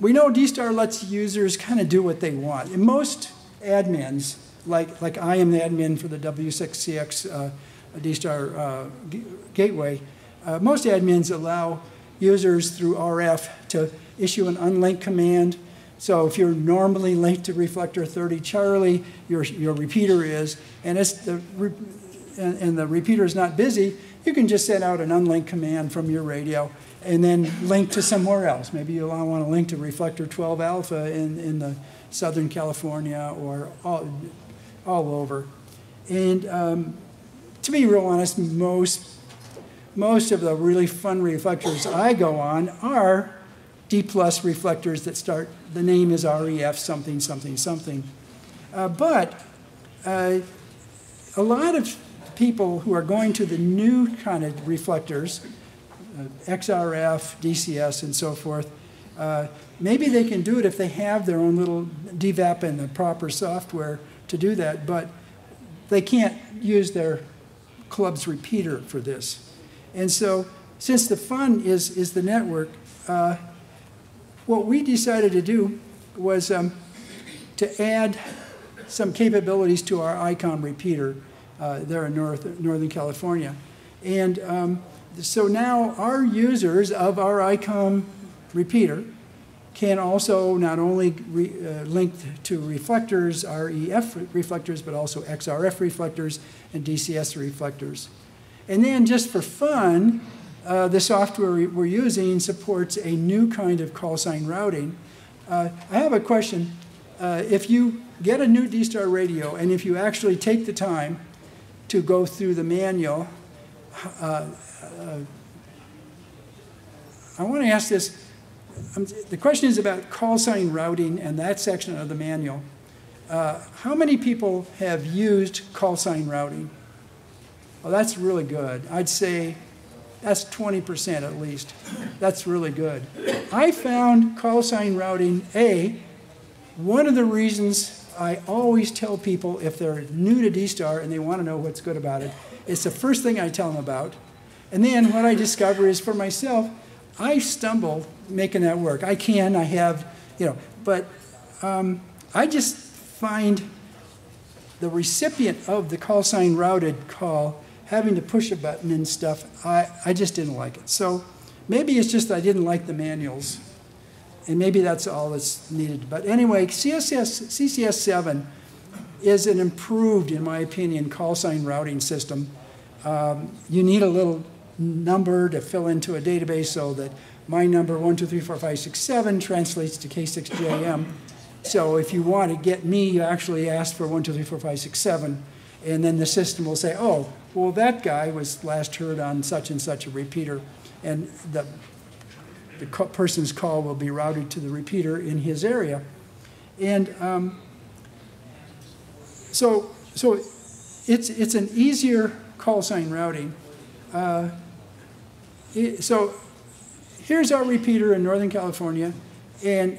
We know D-Star lets users kind of do what they want. And most admins, like I am the admin for the W6CX D-Star gateway, most admins allow users through RF to issue an unlink command. So if you're normally linked to reflector 30 Charlie, your repeater is, and the repeater is not busy, you can just send out an unlink command from your radio and then link to somewhere else. Maybe you'll want to link to reflector 12 alpha in the Southern California or all over. And to be real honest, most of the really fun reflectors I go on are D+ reflectors that start, the name is REF something, something, something. But a lot of people who are going to the new kind of reflectors, XRF, DCS, and so forth, maybe they can do it if they have their own little DVAP and the proper software to do that, but they can't use their club's repeater for this. And so since the fun is the network, what we decided to do was to add some capabilities to our ICOM repeater there in Northern California. And so now our users of our ICOM repeater can also not only link to reflectors, REF reflectors, but also XRF reflectors and DCS reflectors. And then just for fun, the software we're using supports a new kind of call sign routing. I have a question. If you get a new D-Star radio and if you actually take the time to go through the manual, I want to ask this. The question is about call sign routing and that section of the manual. How many people have used call sign routing? Well, that's really good. I'd say that's 20% at least. That's really good. I found call sign routing, one of the reasons I always tell people if they're new to D-Star and they want to know what's good about it, it's the first thing I tell them about. And then what I discover is for myself, I stumble making that work. I have, but I just find the recipient of the call sign routed call having to push a button and stuff, I just didn't like it. So maybe it's just I didn't like the manuals. And maybe that's all that's needed. But anyway, CCS7 is an improved, in my opinion, call sign routing system. You need a little number to fill into a database so that my number 1234567 translates to K6JM. So if you want to get me, you actually ask for 1234567, and then the system will say, oh, well, that guy was last heard on such and such a repeater, and the person's call will be routed to the repeater in his area. And so it's an easier call sign routing. So here's our repeater in Northern California, and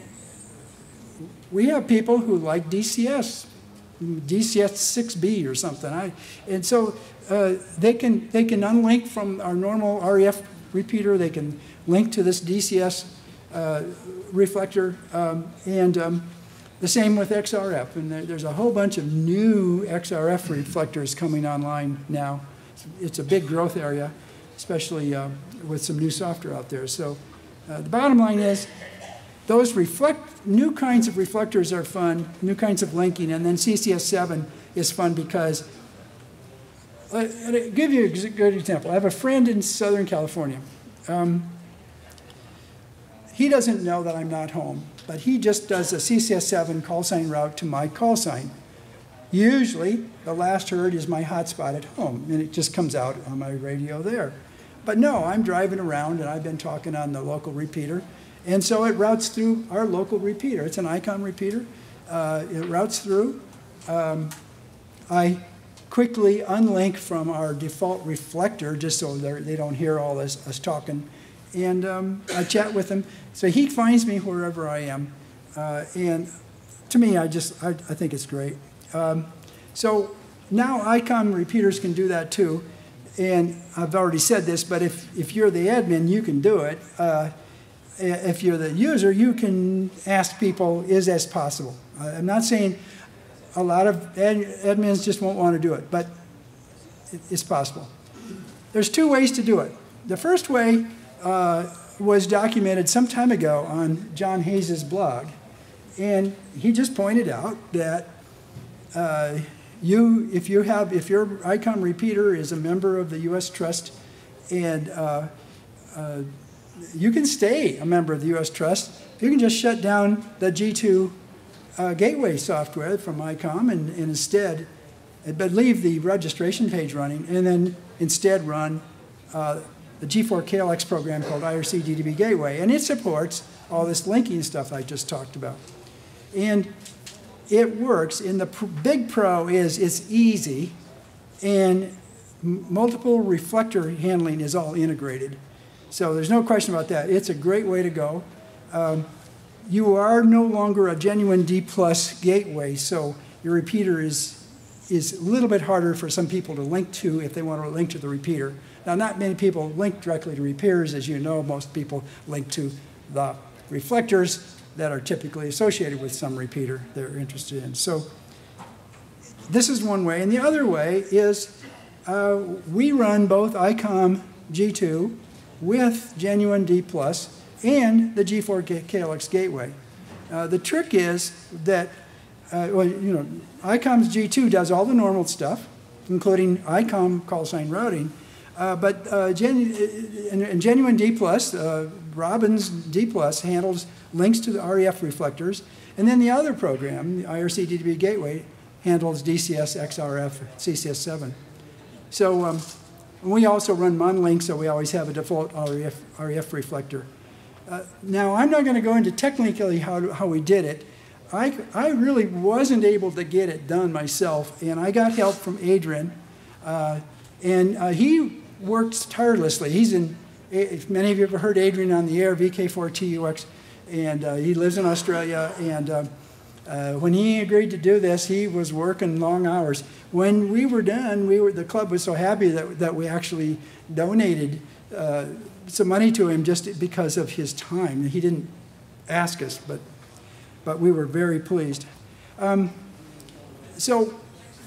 we have people who like DCS, DCS 6B or something. And so they can unlink from our normal REF repeater. They can link to this DCS reflector, and the same with XRF. And there's a whole bunch of new XRF reflectors coming online now. It's a big growth area, especially with some new software out there. So the bottom line is those new kinds of reflectors are fun, new kinds of linking, and then CCS7 is fun because, I'll give you a good example. I have a friend in Southern California. He doesn't know that I'm not home, but he just does a CCS7 call sign route to my call sign. Usually, the last heard is my hotspot at home, and it just comes out on my radio there. But no, I'm driving around, and I've been talking on the local repeater, and so it routes through our local repeater. It's an ICOM repeater. It routes through. I quickly unlink from our default reflector just so they don't hear all this us talking, and I chat with him. So he finds me wherever I am, and to me, I think it's great. So now ICOM repeaters can do that too, and I've already said this, but if you're the admin, you can do it. If you're the user, you can ask people, is this possible? I'm not saying a lot of admins just won't want to do it, but it's possible. There's two ways to do it. The first way was documented some time ago on John Hayes' blog, and he just pointed out that if your ICOM repeater is a member of the U.S. Trust, and you can stay a member of the U.S. Trust, you can just shut down the G2 gateway software from ICOM and instead, but leave the registration page running, and then instead run the G4KLX program called IRC DDB Gateway, and it supports all this linking stuff I just talked about. And it works, and the big pro is it's easy, and multiple reflector handling is all integrated. So there's no question about that. It's a great way to go. You are no longer a genuine D+ gateway, so your repeater is a little bit harder for some people to link to if they want to link to the repeater. Now, not many people link directly to repeaters. As you know, most people link to the reflectors that are typically associated with some repeater they're interested in. So this is one way. And the other way is we run both ICOM G2 with genuine D+ and the G4KLX gateway. The trick is that ICOM's G2 does all the normal stuff, including ICOM call sign routing. But genuine D+, Robin's D+, handles links to the REF reflectors. And then the other program, the IRC DDB Gateway, handles DCS, XRF, CCS7. So we also run MonLink, so we always have a default REF reflector. Now, I'm not going to go into technically how we did it. I really wasn't able to get it done myself, and I got help from Adrian. He works tirelessly. He's in, if many of you have heard Adrian on the air, VK4TUX, and he lives in Australia, and when he agreed to do this, he was working long hours. When we were done, the club was so happy that we actually donated some money to him just because of his time. He didn't ask us, but we were very pleased. So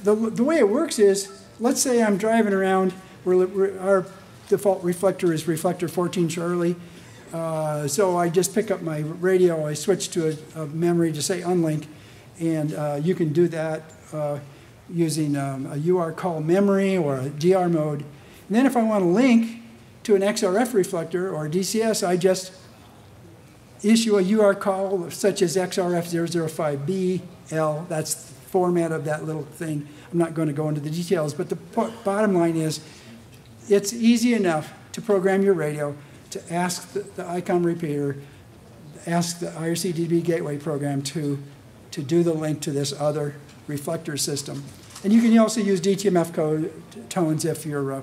the way it works is, let's say I'm driving around, our default reflector is reflector 14 Charlie. So I just pick up my radio, I switch to a memory to say unlink, and you can do that using a UR call memory or a DR mode. And then if I want to link to an XRF reflector or DCS, I just issue a UR call such as XRF005BL. That's the format of that little thing. I'm not going to go into the details, but the bottom line is it's easy enough to program your radio to ask the ICOM repeater, ask the IRC DDB Gateway program to do the link to this other reflector system. And you can also use DTMF code tones if your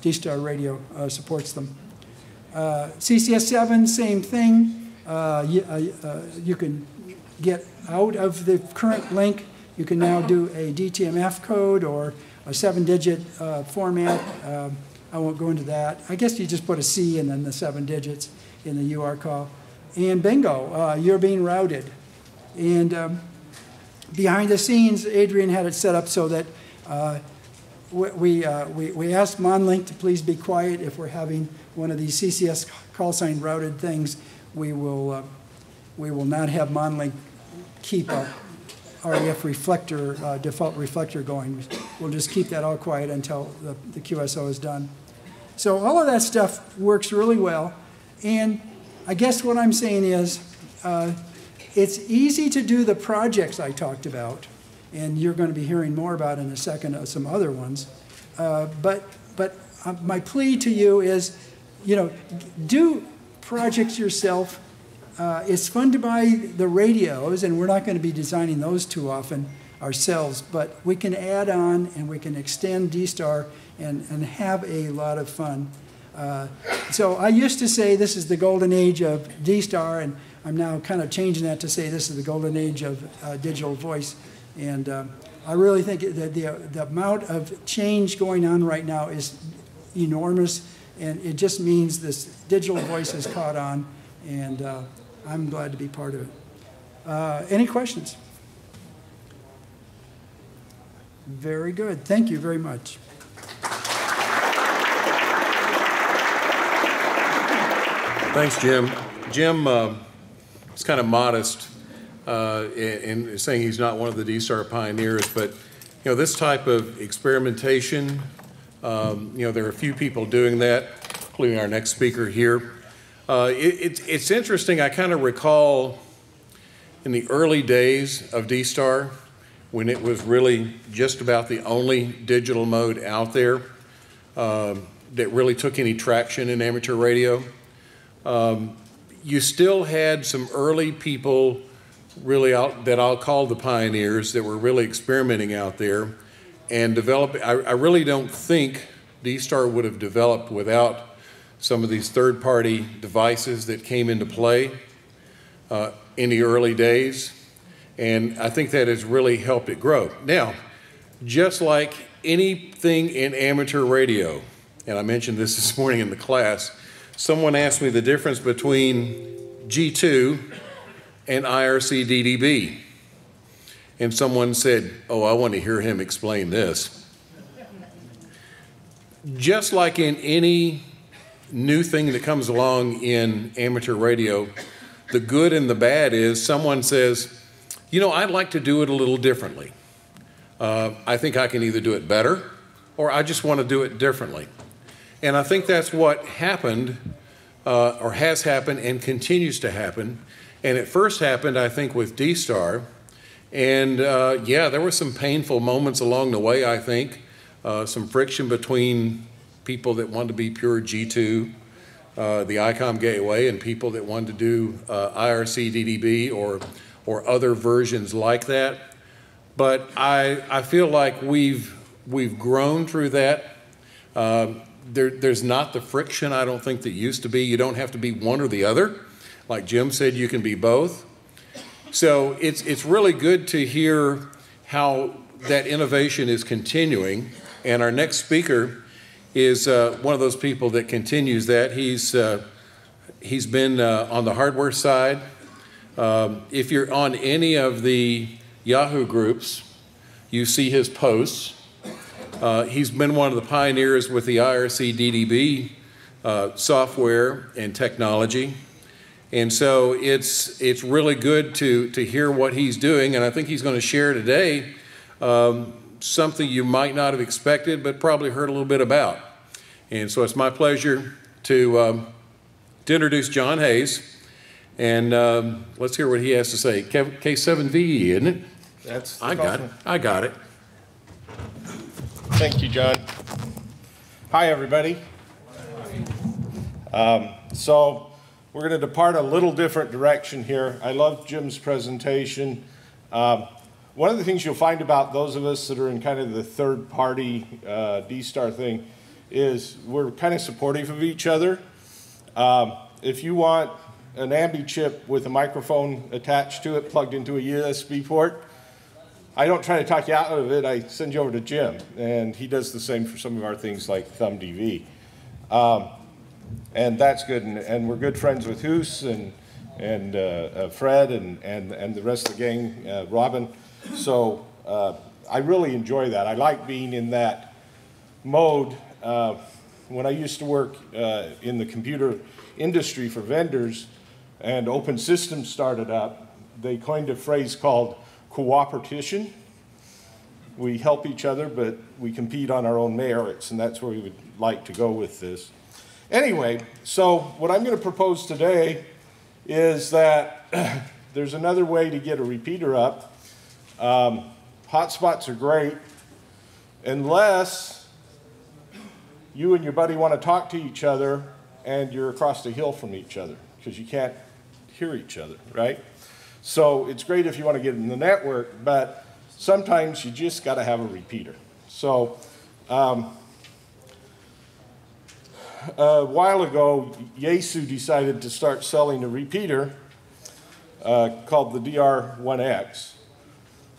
D-Star radio supports them. CCS7, same thing. You can get out of the current link. You can now do a DTMF code or a 7-digit format. I won't go into that. I guess you just put a C and then the 7 digits in the UR call. And bingo, you're being routed. And behind the scenes, Adrian had it set up so that we asked MonLink to please be quiet if we're having one of these CCS call sign routed things. We will not have MonLink keep our REF reflector, default reflector going. We'll just keep that all quiet until the QSO is done. So all of that stuff works really well. And I guess what I'm saying is it's easy to do the projects I talked about, and you're going to be hearing more about in a second some other ones. But my plea to you is, you know, do projects yourself. It's fun to buy the radios, and we're not going to be designing those too often ourselves, but we can add on and we can extend D-Star and have a lot of fun. So I used to say this is the golden age of D-Star, and I'm now kind of changing that to say this is the golden age of digital voice. And I really think that the amount of change going on right now is enormous, and it just means this digital voice has caught on, and I'm glad to be part of it. Any questions? Very good. Thank you very much. Thanks, Jim. Jim is kind of modest in saying he's not one of the D-Star pioneers, but you know, this type of experimentation, you know, there are a few people doing that, including our next speaker here. It's interesting. I kind of recall in the early days of D-Star, when it was really just about the only digital mode out there that really took any traction in amateur radio. You still had some early people really out, that I'll call the pioneers, that were really experimenting out there and developing. I really don't think D-Star would have developed without some of these third-party devices that came into play in the early days. And I think that has really helped it grow. Now, just like anything in amateur radio, and I mentioned this morning in the class, someone asked me the difference between G2 and IRC DDB. And someone said, oh, I want to hear him explain this. Just like in any new thing that comes along in amateur radio, the good and the bad is someone says, you know, I'd like to do it a little differently. I think I can either do it better, or I just want to do it differently. And I think that's what happened, or has happened, and continues to happen. And it first happened, I think, with D-Star. And yeah, there were some painful moments along the way, I think. Some friction between people that wanted to be pure G2, the ICOM gateway, and people that wanted to do IRC DDB or other versions like that. But I feel like we've grown through that. There's not the friction, I don't think, that used to be. You don't have to be one or the other. Like Jim said, you can be both. So it's really good to hear how that innovation is continuing. And our next speaker is one of those people that continues that. He's been on the hardware side. If you're on any of the Yahoo groups, you see his posts. He's been one of the pioneers with the IRC DDB software and technology. And so it's really good to hear what he's doing, and I think he's going to share today something you might not have expected but probably heard a little bit about. And so it's my pleasure to introduce John Hayes, and let's hear what he has to say. K7VE, isn't it? That's I got it. Thank you, John. Hi, everybody. So we're going to depart a little different direction here. I love Jim's presentation. One of the things you'll find about those of us that are in kind of the third-party D-Star thing is we're kind of supportive of each other. If you want an ambi chip with a microphone attached to it, plugged into a USB port, I don't try to talk you out of it. I send you over to Jim, and he does the same for some of our things like ThumbDV. And that's good, and we're good friends with Hoos and Fred and the rest of the gang, Robin. So I really enjoy that. I like being in that mode. When I used to work in the computer industry for vendors and open systems started up, they coined a phrase called cooperation. We help each other, but we compete on our own merits, and that's where we would like to go with this. Anyway, so what I'm going to propose today is that there's another way to get a repeater up. Hotspots are great, unless you and your buddy want to talk to each other and you're across the hill from each other, because you can't hear each other, right? So it's great if you want to get in the network, but sometimes you just got to have a repeater. So a while ago, Yaesu decided to start selling a repeater called the DR1X.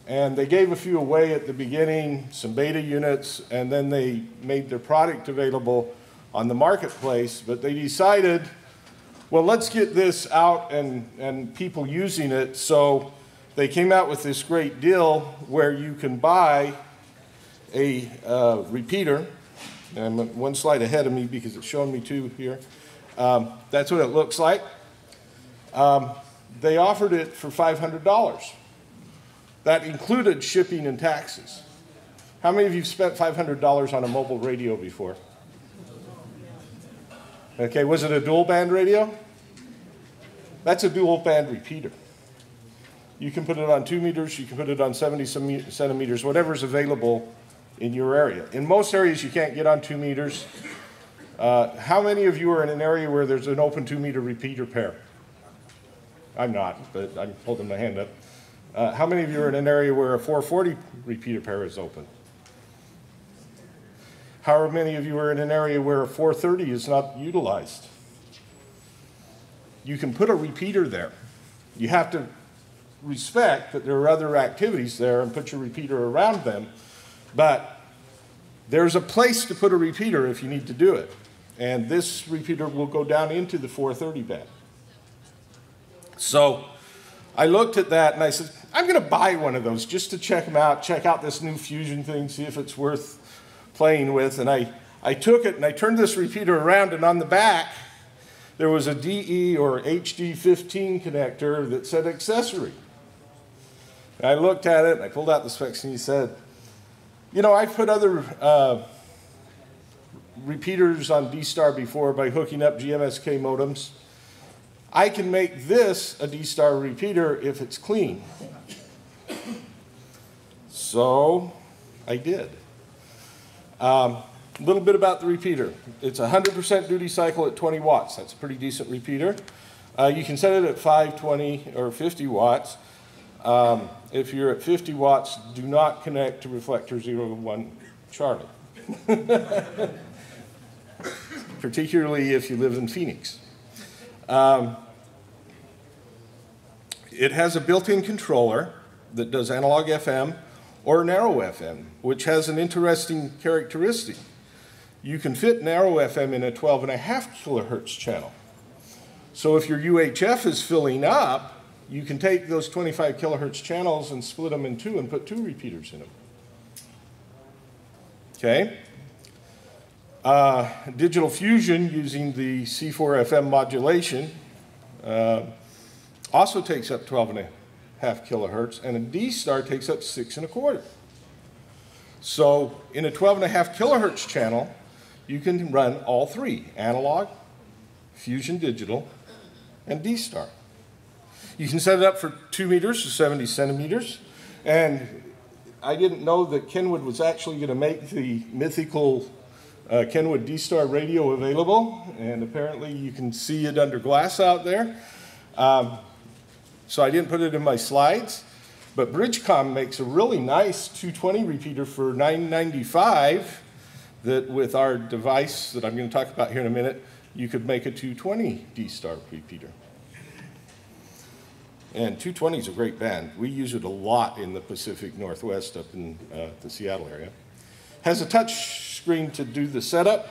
And they gave a few away at the beginning, some beta units, and then they made their product available on the marketplace. But they decided, well, let's get this out and people using it. So they came out with this great deal where you can buy a repeater. And I'm one slide ahead of me because it's showing me two here. That's what it looks like. They offered it for $500. That included shipping and taxes. How many of you spent $500 on a mobile radio before? Okay, was it a dual band radio? That's a dual band repeater. You can put it on 2 meters, you can put it on 70 centimeters, whatever's available in your area. In most areas, you can't get on 2 meters. How many of you are in an area where there's an open 2 meter repeater pair? I'm not, but I'm holding my hand up. How many of you are in an area where a 440 repeater pair is open? How many of you are in an area where a 430 is not utilized? You can put a repeater there. You have to respect that there are other activities there and put your repeater around them. But there's a place to put a repeater if you need to do it. And this repeater will go down into the 430 band. So I looked at that and I said, I'm going to buy one of those just to check them out, check out this new Fusion thing, see if it's worth playing with. And I took it and I turned this repeater around, and on the back there was a DE or HD15 connector that said accessory. And I looked at it and I pulled out the specs, and he said, you know, I've put other repeaters on D-Star before by hooking up GMSK modems. I can make this a D-Star repeater if it's clean. So I did. A little bit about the repeater. It's 100% duty cycle at 20 watts. That's a pretty decent repeater. You can set it at 5, 20, or 50 watts. If you're at 50 watts, do not connect to reflector 01 Charlie, particularly if you live in Phoenix. It has a built-in controller that does analog FM or narrow FM, which has an interesting characteristic. You can fit narrow FM in a 12.5 kilohertz channel. So if your UHF is filling up, you can take those 25 kilohertz channels and split them in two and put two repeaters in them. Okay? Digital fusion using the C4FM modulation also takes up 12.5 kilohertz, and a D-Star takes up 6.25. So in a 12.5 kilohertz channel, you can run all three: analog, fusion digital, and D-Star. You can set it up for 2 meters to 70 centimeters. And I didn't know that Kenwood was actually going to make the mythical Kenwood D-Star radio available. And apparently you can see it under glass out there. So I didn't put it in my slides. But BridgeCom makes a really nice 220 repeater for $9.95 that with our device that I'm going to talk about here in a minute, you could make a 220 D-Star repeater. And 220 is a great band. We use it a lot in the Pacific Northwest up in the Seattle area. Has a touch screen to do the setup.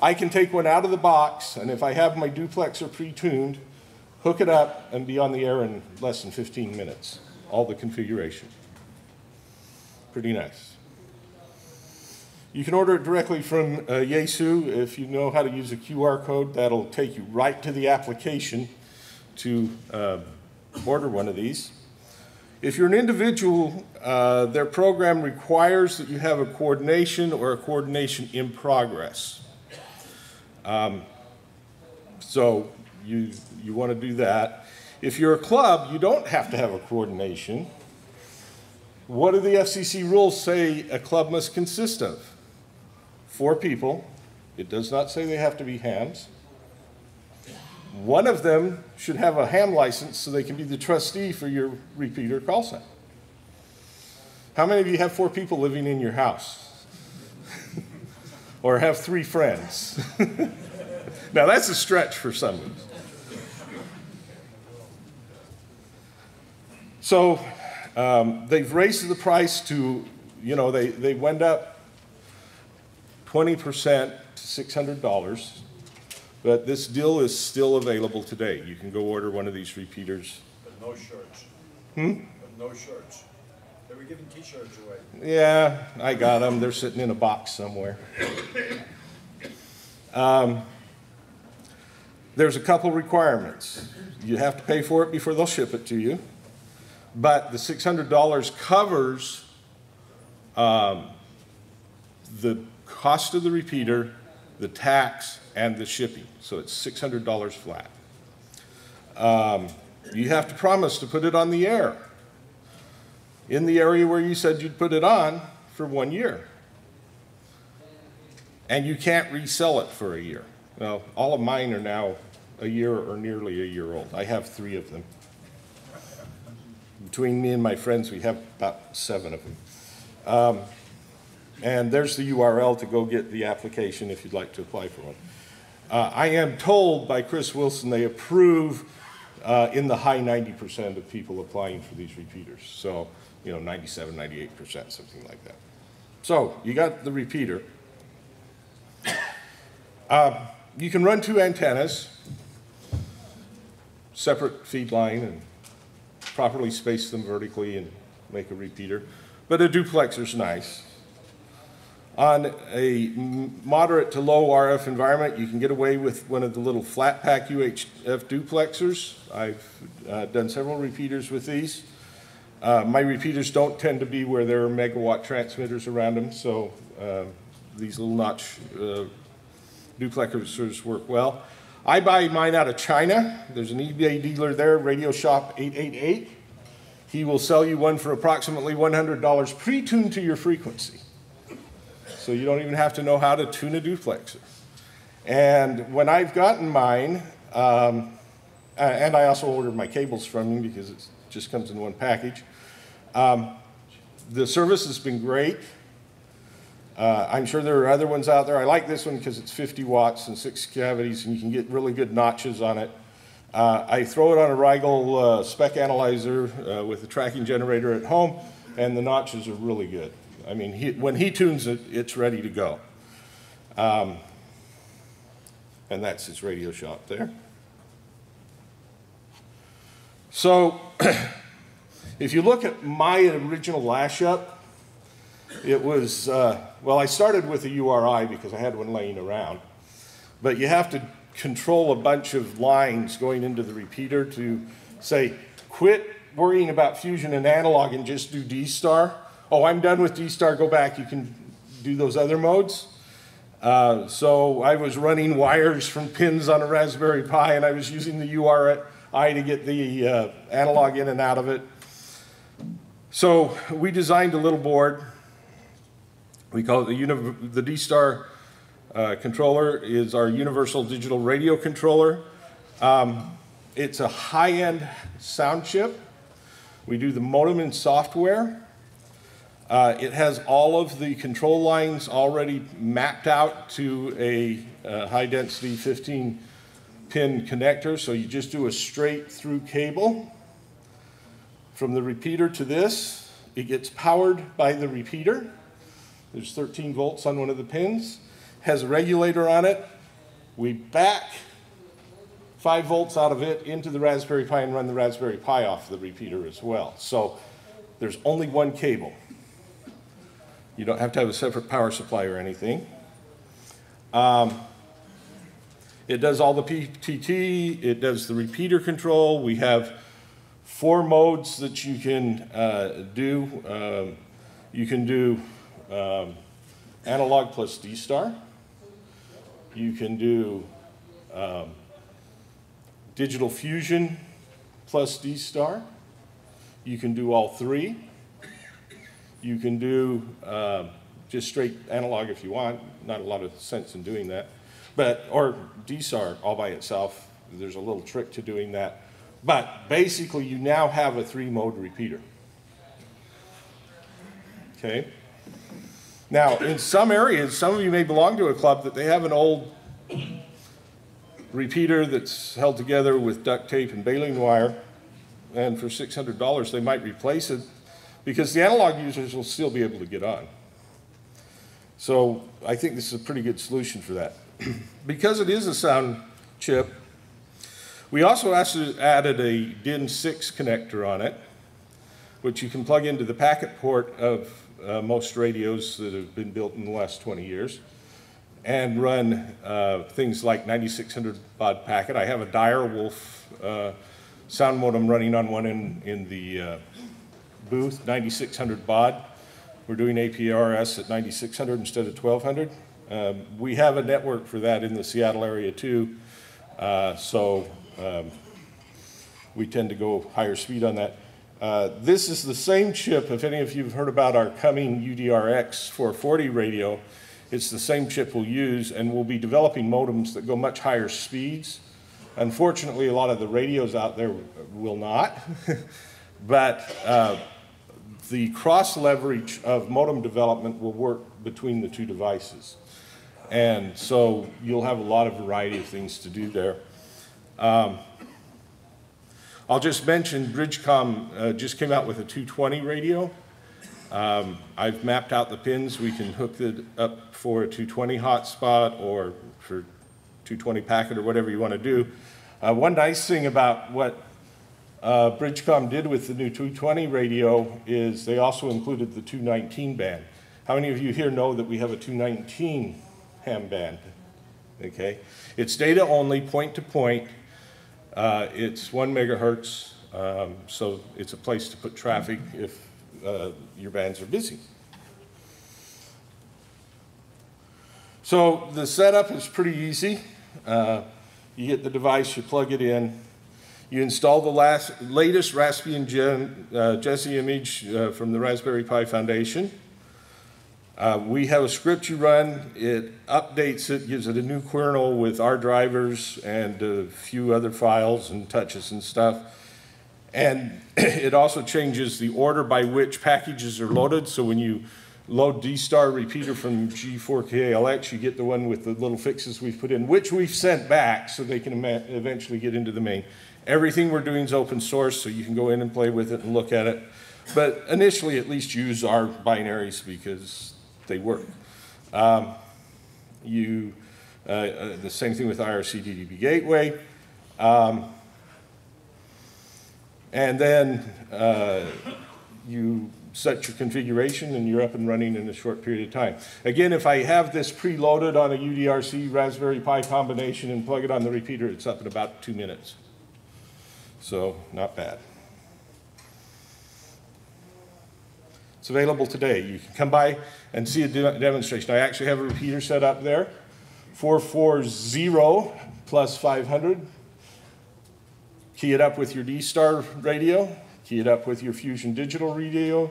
I can take one out of the box, and if I have my duplexer pre-tuned, hook it up and be on the air in less than 15 minutes. All the configuration. Pretty nice. You can order it directly from Yaesu. If you know how to use a QR code, that'll take you right to the application to order one of these. If you're an individual, their program requires that you have a coordination or a coordination in progress. So you want to do that. If you're a club, you don't have to have a coordination. What do the FCC rules say a club must consist of? 4 people. It does not say they have to be hams. One of them should have a ham license so they can be the trustee for your repeater call sign. How many of you have 4 people living in your house? Or have 3 friends? Now that's a stretch for some of us. So they've raised the price to, you know, they went up 20% to $600, but this deal is still available today. You can go order one of these repeaters. But no shirts. Hmm? But no shirts. They were giving t-shirts away. Yeah, I got them. They're sitting in a box somewhere. There's a couple requirements. You have to pay for it before they'll ship it to you. But the $600 covers the cost of the repeater, the tax, and the shipping. So it's $600 flat. You have to promise to put it on the air in the area where you said you'd put it on for 1 year. And you can't resell it for a year. Well, all of mine are now a year or nearly a year old. I have 3 of them. Between me and my friends, we have about 7 of them. And there's the URL to go get the application if you'd like to apply for one. I am told by Chris Wilson they approve in the high 90% of people applying for these repeaters. So, you know, 97, 98%, something like that. So you got the repeater. You can run 2 antennas, separate feed line, and properly space them vertically and make a repeater. But a duplexer's nice. On a moderate to low RF environment, you can get away with one of the little flat pack UHF duplexers. I've done several repeaters with these. My repeaters don't tend to be where there are megawatt transmitters around them, so these little notch duplexers work well. I buy mine out of China. There's an eBay dealer there, Radio Shop 888. He will sell you one for approximately $100 pre-tuned to your frequency. So you don't even have to know how to tune a duplexer. And when I've gotten mine, and I also ordered my cables from him because it just comes in one package, the service has been great. I'm sure there are other ones out there. I like this one because it's 50 watts and 6 cavities, and you can get really good notches on it. I throw it on a Rigel spec analyzer with a tracking generator at home, and the notches are really good. I mean, when he tunes it, it's ready to go. And that's his Radio Shop there. So if you look at my original lash-up, It was, well, I started with a URI because I had one laying around. But you have to control a bunch of lines going into the repeater to say, quit worrying about Fusion and analog and just do D-Star. Oh, I'm done with D-Star, go back. You can do those other modes. So I was running wires from pins on a Raspberry Pi, and I was using the URI to get the analog in and out of it. So we designed a little board. We call it the D-Star controller is our universal digital radio controller. It's a high-end sound chip. We do the modem and software. It has all of the control lines already mapped out to a high-density 15-pin connector, so you just do a straight-through cable from the repeater to this. It gets powered by the repeater. There's 13 volts on one of the pins. Has a regulator on it. We back 5 volts out of it into the Raspberry Pi and run the Raspberry Pi off the repeater as well. So there's only one cable. You don't have to have a separate power supply or anything. It does all the PTT. It does the repeater control. We have 4 modes that you can do. You can do analog plus D-Star. You can do digital fusion plus D-Star. You can do all 3. You can do just straight analog if you want. Not a lot of sense in doing that. Or D-Star all by itself. There's a little trick to doing that. But basically, you now have a 3-mode repeater. Okay? Now, in some areas, some of you may belong to a club that they have an old repeater that's held together with duct tape and baling wire. And for $600, they might replace it, because the analog users will still be able to get on. So I think this is a pretty good solution for that. Because it is a sound chip, we also added a DIN6 connector on it, which you can plug into the packet port of most radios that have been built in the last 20 years, and run things like 9600 baud packet. I have a Direwolf sound modem running on one in the booth, 9600 baud. We're doing APRS at 9600 instead of 1200. We have a network for that in the Seattle area too, so we tend to go higher speed on that. This is the same chip. If any of you have heard about our coming UDRX 440 radio, it's the same chip we'll use, and we'll be developing modems that go much higher speeds. Unfortunately, a lot of the radios out there will not. But the cross-leverage of modem development will work between the two devices. And so you'll have a lot of variety of things to do there. I'll just mention BridgeCom just came out with a 220 radio. I've mapped out the pins. We can hook it up for a 220 hotspot or for 220 packet or whatever you want to do. One nice thing about what BridgeCom did with the new 220 radio is they also included the 219 band. How many of you here know that we have a 219 ham band? Okay, it's data only, point to point. It's 1 megahertz, so it's a place to put traffic if your bands are busy. So the setup is pretty easy. You get the device, you plug it in. You install the latest Raspbian Jessie image from the Raspberry Pi Foundation. We have a script you run. It updates it, gives it a new kernel with our drivers and a few other files and touches and stuff. And it also changes the order by which packages are loaded. So when you load D-Star repeater from G4KLX, you get the one with the little fixes we've put in, which we've sent back so they can eventually get into the main. Everything we're doing is open source, so you can go in and play with it and look at it. But initially, at least use our binaries because they work. The same thing with IRC DDB Gateway. And then you set your configuration, and you're up and running in a short period of time. Again, if I have this preloaded on a UDRC Raspberry Pi combination and plug it on the repeater, it's up in about 2 minutes. So, not bad. It's available today. You can come by and see a demonstration. I actually have a repeater set up there, 440 plus 500. Key it up with your D-Star radio, key it up with your Fusion digital radio,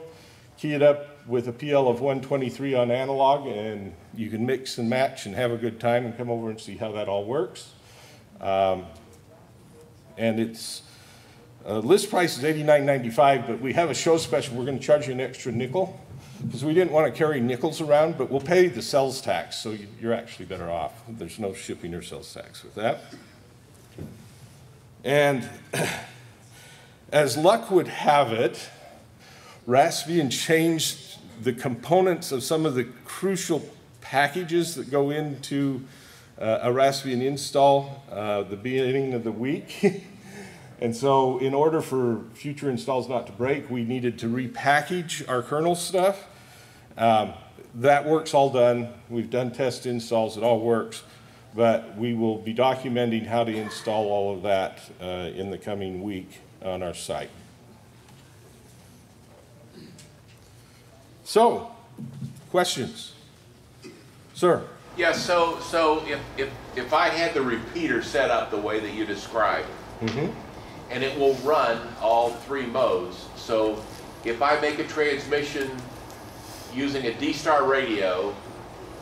key it up with a PL of 123 on analog, and you can mix and match and have a good time and come over and see how that all works. And it's list price is $89.95, but we have a show special. We're going to charge you an extra nickel because we didn't want to carry nickels around, but we'll pay the sales tax, so you're actually better off. There's no shipping or sales tax with that. And as luck would have it, Raspbian changed the components of some of the crucial packages that go into a Raspbian install the beginning of the week. And so in order for future installs not to break, we needed to repackage our kernel stuff. That work's all done. We've done test installs. It all works. But we will be documenting how to install all of that in the coming week on our site. So, questions? Sir? Yeah, so if I had the repeater set up the way that you described, mm-hmm. and it will run all three modes, so if I make a transmission using a D-Star radio,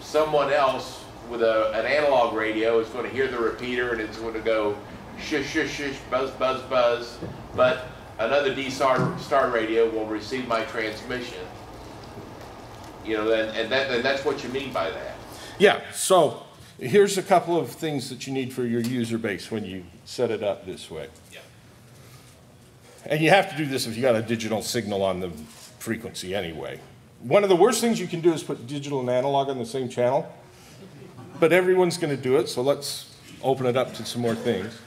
someone else with an analog radio is going to hear the repeater and it's going to go shush, shush, shush, buzz, buzz, buzz, but another D-Star radio will receive my transmission. You know, and that's what you mean by that. Yeah, so here's a couple of things that you need for your user base when you set it up this way. Yeah. And you have to do this if you got a digital signal on the frequency anyway. One of the worst things you can do is put digital and analog on the same channel, but everyone's going to do it, so let's open it up to some more things.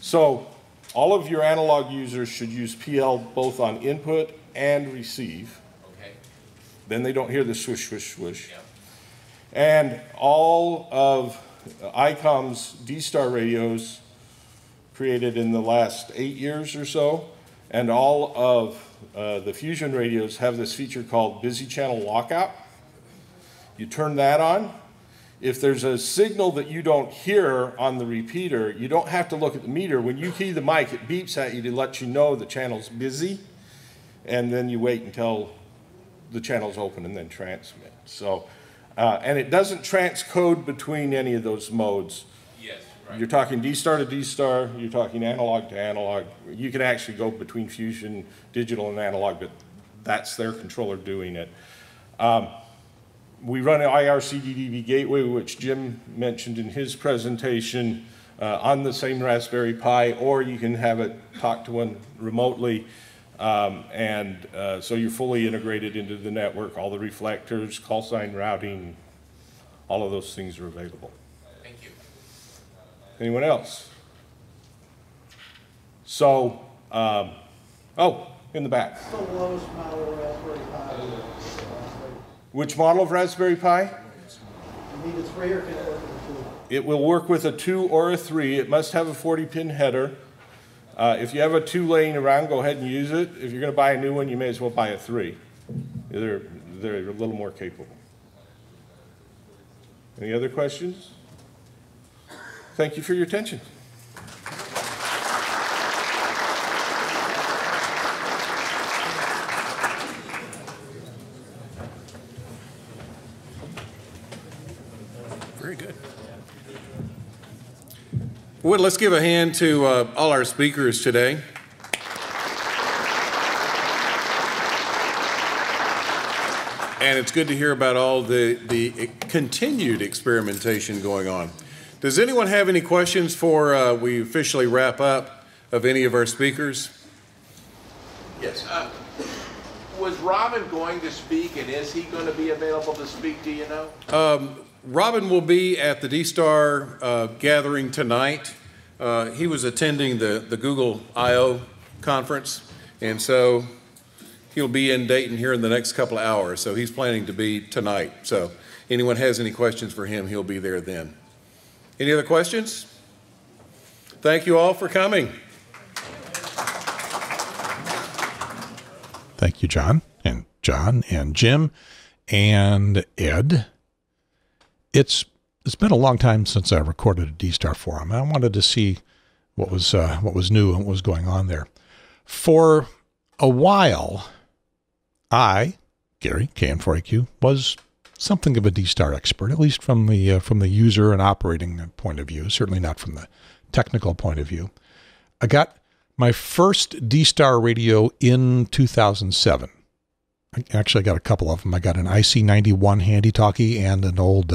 So all of your analog users should use PL both on input and receive. Okay. Then they don't hear the swish, swish, swish. Yeah. And all of ICOM's D-Star radios created in the last 8 years or so, and all of the Fusion radios have this feature called busy channel lockout. You turn that on. If there's a signal that you don't hear on the repeater, you don't have to look at the meter. When you key the mic, it beeps at you to let you know the channel's busy, and then you wait until the channel's open and then transmit. So. And it doesn't transcode between any of those modes. Yes, right. You're talking D-Star to D-Star, you're talking analog to analog. You can actually go between Fusion, digital, and analog, but that's their controller doing it. We run an IRC DDB Gateway, which Jim mentioned in his presentation, on the same Raspberry Pi, or you can have it talk to one remotely. So you're fully integrated into the network. All the reflectors, call sign routing, all of those things are available. Thank you. Anyone else? So, oh, in the back. What's the lowest model of Raspberry Pi? Which model of Raspberry Pi? You need a 3 or can it work with a 2? It will work with a 2 or a 3. It must have a 40-pin header. If you have a 2 laying around, go ahead and use it. If you're going to buy a new one, you may as well buy a 3. They're a little more capable. Any other questions? Thank you for your attention. Well, let's give a hand to all our speakers today. And it's good to hear about all the continued experimentation going on. Does anyone have any questions for we officially wrap up of any of our speakers? Yes. Was Robin going to speak, and is he going to be available to speak, do you know? Robin will be at the D-Star gathering tonight. He was attending the Google I.O. conference, and so He'll be in Dayton here in the next couple of hours, so he's planning to be tonight. So anyone has any questions for him, he'll be there then. Any other questions? Thank you all for coming. Thank you, John and Jim and Ed. It's been a long time since I recorded a D-Star forum. I wanted to see what was new and what was going on there. For a while, I, Gary, KN4AQ, was something of a D-Star expert, at least from the user and operating point of view, certainly not from the technical point of view. I got my first D-Star radio in 2007. I actually got a couple of them. I got an IC91 handy-talkie and an old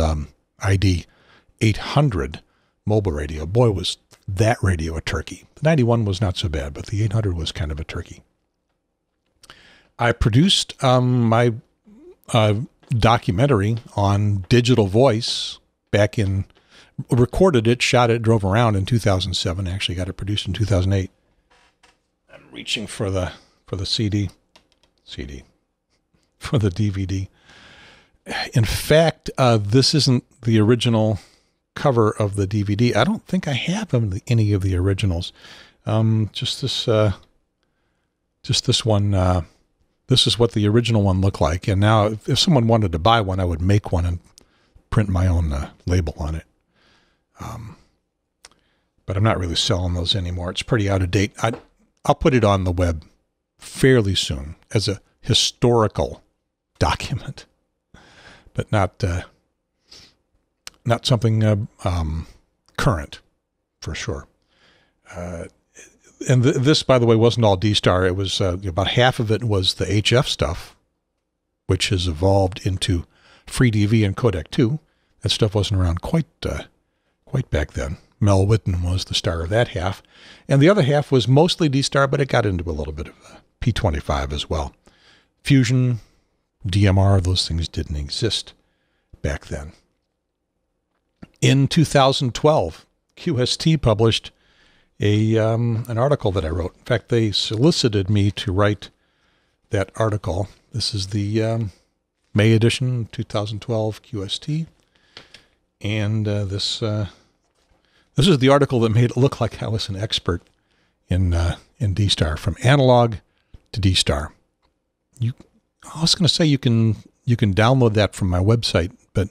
ID800 mobile radio. Boy, was that radio a turkey. The 91 was not so bad, but the 800 was kind of a turkey. I produced my documentary on digital voice back in, recorded it, shot it, drove around in 2007. Actually got it produced in 2008. I'm reaching for the DVD. In fact, this isn't the original cover of the DVD. I don't think I have any of the originals. Just this one. This is what the original one looked like. And now if someone wanted to buy one, I would make one and print my own label on it. But I'm not really selling those anymore. It's pretty out of date. I'll put it on the web fairly soon as a historical document, but not, not something current for sure. And this, by the way, wasn't all D-Star. It was about half of it was the HF stuff, which has evolved into FreeDV and Codec 2. That stuff wasn't around quite back then. Mel Whitten was the star of that half. And the other half was mostly D-Star, but it got into a little bit of P25 as well. Fusion, DMR, those things didn't exist back then. In 2012, QST published an article that I wrote. In fact, they solicited me to write that article. This is the May edition, 2012 QST, and this is the article that made it look like I was an expert in D-Star, from analog to D-Star. I was going to say you can download that from my website, but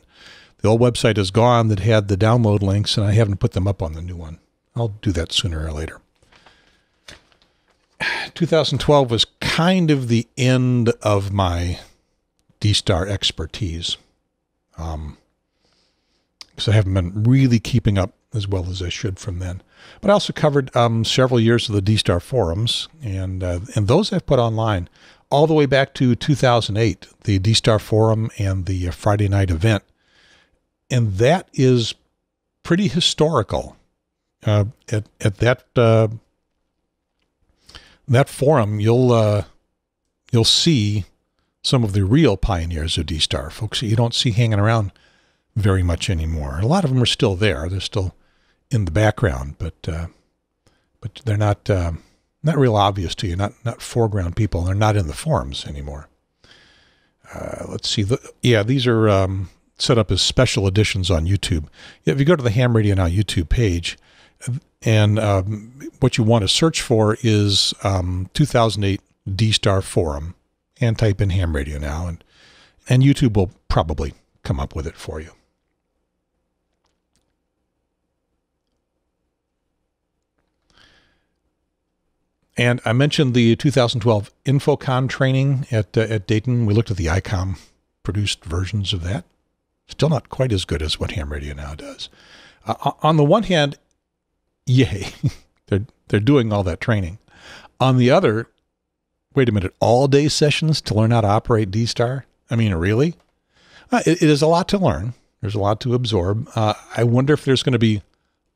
the old website is gone that had the download links, and I haven't put them up on the new one. I'll do that sooner or later. 2012 was kind of the end of my D-Star expertise, because I haven't been really keeping up as well as I should from then. But I also covered several years of the D-Star forums, and those I've put online all the way back to 2008, the D-Star forum and the Friday night event. And that is pretty historical. At that forum, you'll see some of the real pioneers of D-Star, folks that you don't see hanging around very much anymore. A lot of them are still there; they're still in the background, but they're not real obvious to you. Not foreground people. They're not in the forums anymore. Let's see. Yeah, these are set up as special editions on YouTube. If you go to the Ham Radio Now YouTube page. And what you want to search for is 2008 D-Star Forum, and type in Ham Radio Now, and YouTube will probably come up with it for you. And I mentioned the 2012 Infocon training at Dayton. We looked at the ICOM produced versions of that. Still not quite as good as what Ham Radio Now does. On the one hand, yay, they're doing all that training. On the other, wait a minute, all-day sessions to learn how to operate D-Star? I mean, really? It is a lot to learn. There's a lot to absorb. I wonder if there's going to be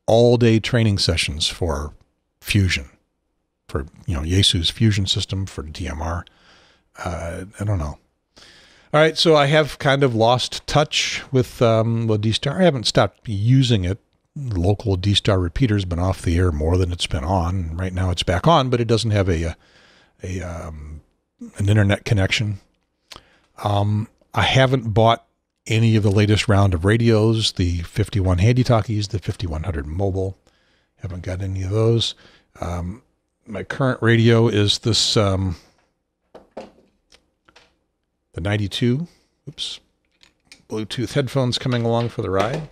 all-day training sessions for Fusion, for, you know, Yaesu's Fusion system, for DMR. I don't know. All right, so I have kind of lost touch with D-Star. I haven't stopped using it. The local D-Star repeater's been off the air more than it's been on. Right now it's back on, but it doesn't have a an internet connection. I haven't bought any of the latest round of radios, the 51 Handy Talkies, the 5100 Mobile. Haven't got any of those. My current radio is this, the 92, oops, Bluetooth headphones coming along for the ride.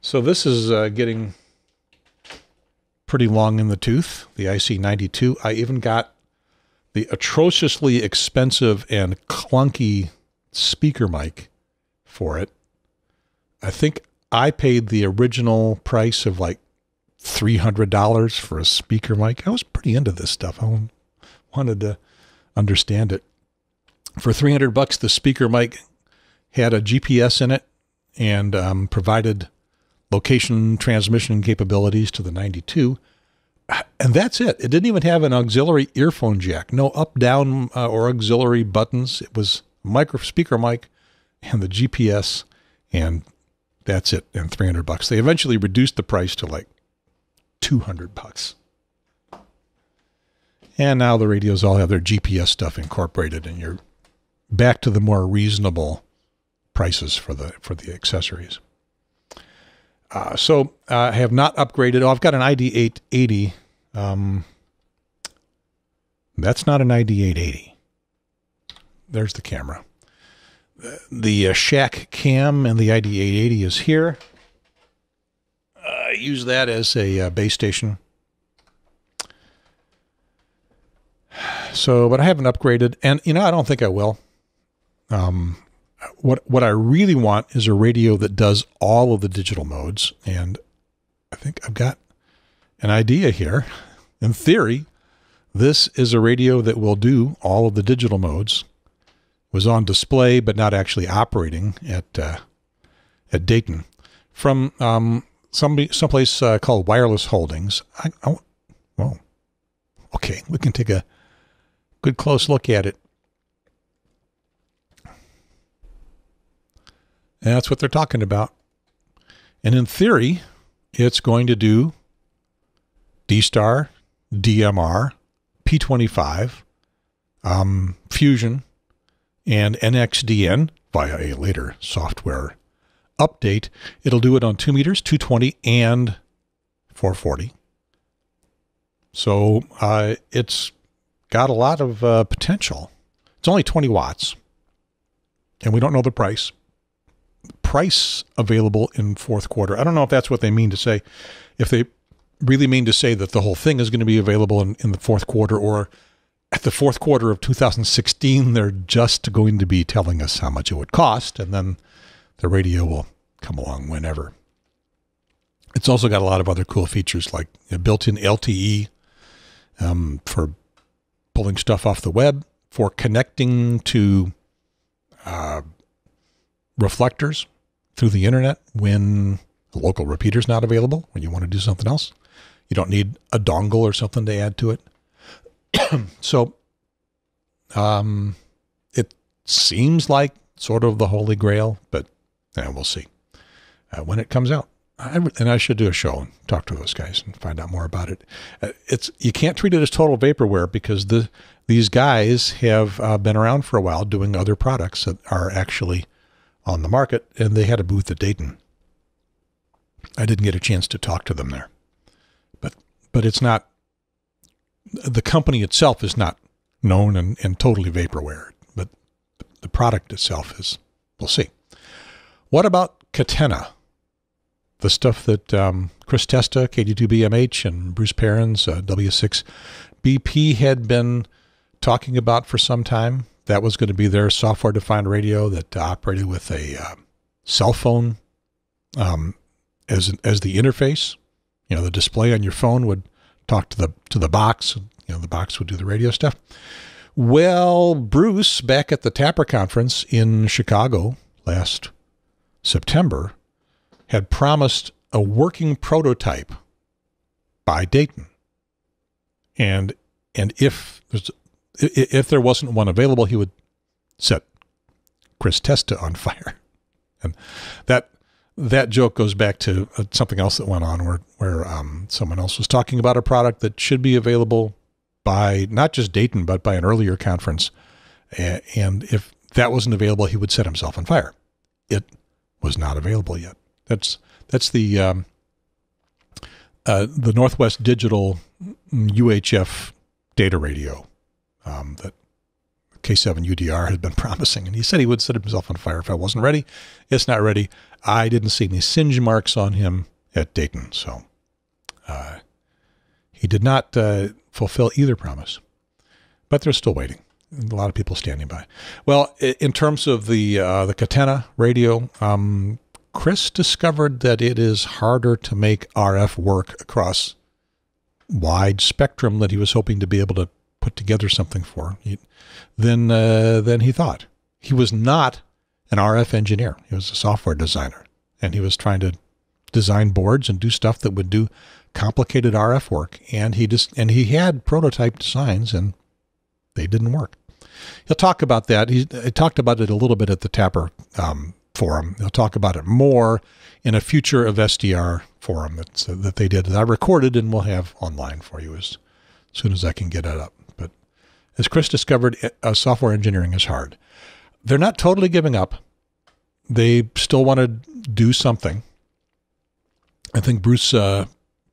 So this is getting pretty long in the tooth, the IC92. I even got the atrociously expensive and clunky speaker mic for it. I think I paid the original price of like $300 for a speaker mic. I was pretty into this stuff. I wanted to understand it. For $300, the speaker mic had a GPS in it and provided location transmission capabilities to the 92. And that's it. It didn't even have an auxiliary earphone jack. No up, down, or auxiliary buttons. It was micro speaker mic and the GPS, and that's it. And $300. They eventually reduced the price to like $200. And now the radios all have their GPS stuff incorporated, and you're back to the more reasonable prices for the accessories. So I have not upgraded. Oh, I've got an ID880. That's not an ID880. There's the camera. The Shack cam and the ID880 is here. I use that as a base station. So, but I haven't upgraded, and you know, I don't think I will. What I really want is a radio that does all of the digital modes, and I think I've got an idea here. In theory, this is a radio that will do all of the digital modes. It was on display, but not actually operating at Dayton, from someplace called Wireless Holdings. Well, okay, we can take a good close look at it. That's what they're talking about. And in theory, it's going to do D-Star, DMR, P25, Fusion, and NXDN via a later software update. It'll do it on 2 meters, 220, and 440. So it's got a lot of potential. It's only 20 watts, and we don't know the price. Price available in fourth quarter. I don't know if that's what they mean to say, if they really mean to say that the whole thing is going to be available in the fourth quarter, or at the fourth quarter of 2016, they're just going to be telling us how much it would cost, and then the radio will come along whenever. It's also got a lot of other cool features, like a built-in LTE for pulling stuff off the web, for connecting to reflectors through the internet when the local repeater's not available, when you want to do something else. You don't need a dongle or something to add to it. So it seems like sort of the holy grail, but we'll see when it comes out. And I should do a show and talk to those guys and find out more about it. You can't treat it as total vaporware, because these guys have been around for a while doing other products that are actually on the market, and they had a booth at Dayton. I didn't get a chance to talk to them there, but it's not, the company itself is not known and totally vaporware, but the product itself is. We'll see. What about Catena? The stuff that Chris Testa, KD2BMH, and Bruce Perrins, W6BP had been talking about for some time. That was going to be their software-defined radio that operated with a cell phone as the interface. You know, the display on your phone would talk to the box. You know, the box would do the radio stuff. Well, Bruce, back at the Tapper conference in Chicago last September, had promised a working prototype by Dayton, and if there wasn't one available, he would set Chris Testa on fire. And that joke goes back to something else that went on where someone else was talking about a product that should be available by not just Dayton, but by an earlier conference. And if that wasn't available, he would set himself on fire. It was not available yet. That's the Northwest Digital UHF data radio that K7UDR had been promising. And he said he would set himself on fire if I wasn't ready. It's not ready. I didn't see any singe marks on him at Dayton. So he did not fulfill either promise. But they're still waiting. A lot of people standing by. Well, in terms of the Katana radio, Chris discovered that it is harder to make RF work across wide spectrum that he was hoping to be able to put together something for than he thought. He was not an RF engineer. He was a software designer, and he was trying to design boards and do stuff that would do complicated RF work. And he had prototype designs, and they didn't work. He'll talk about that. He talked about it a little bit at the Tapper forum. He'll talk about it more in a future of SDR forum that they did, that I recorded and will have online for you as soon as I can get it up. But as Chris discovered, software engineering is hard. They're not totally giving up. They still want to do something. I think Bruce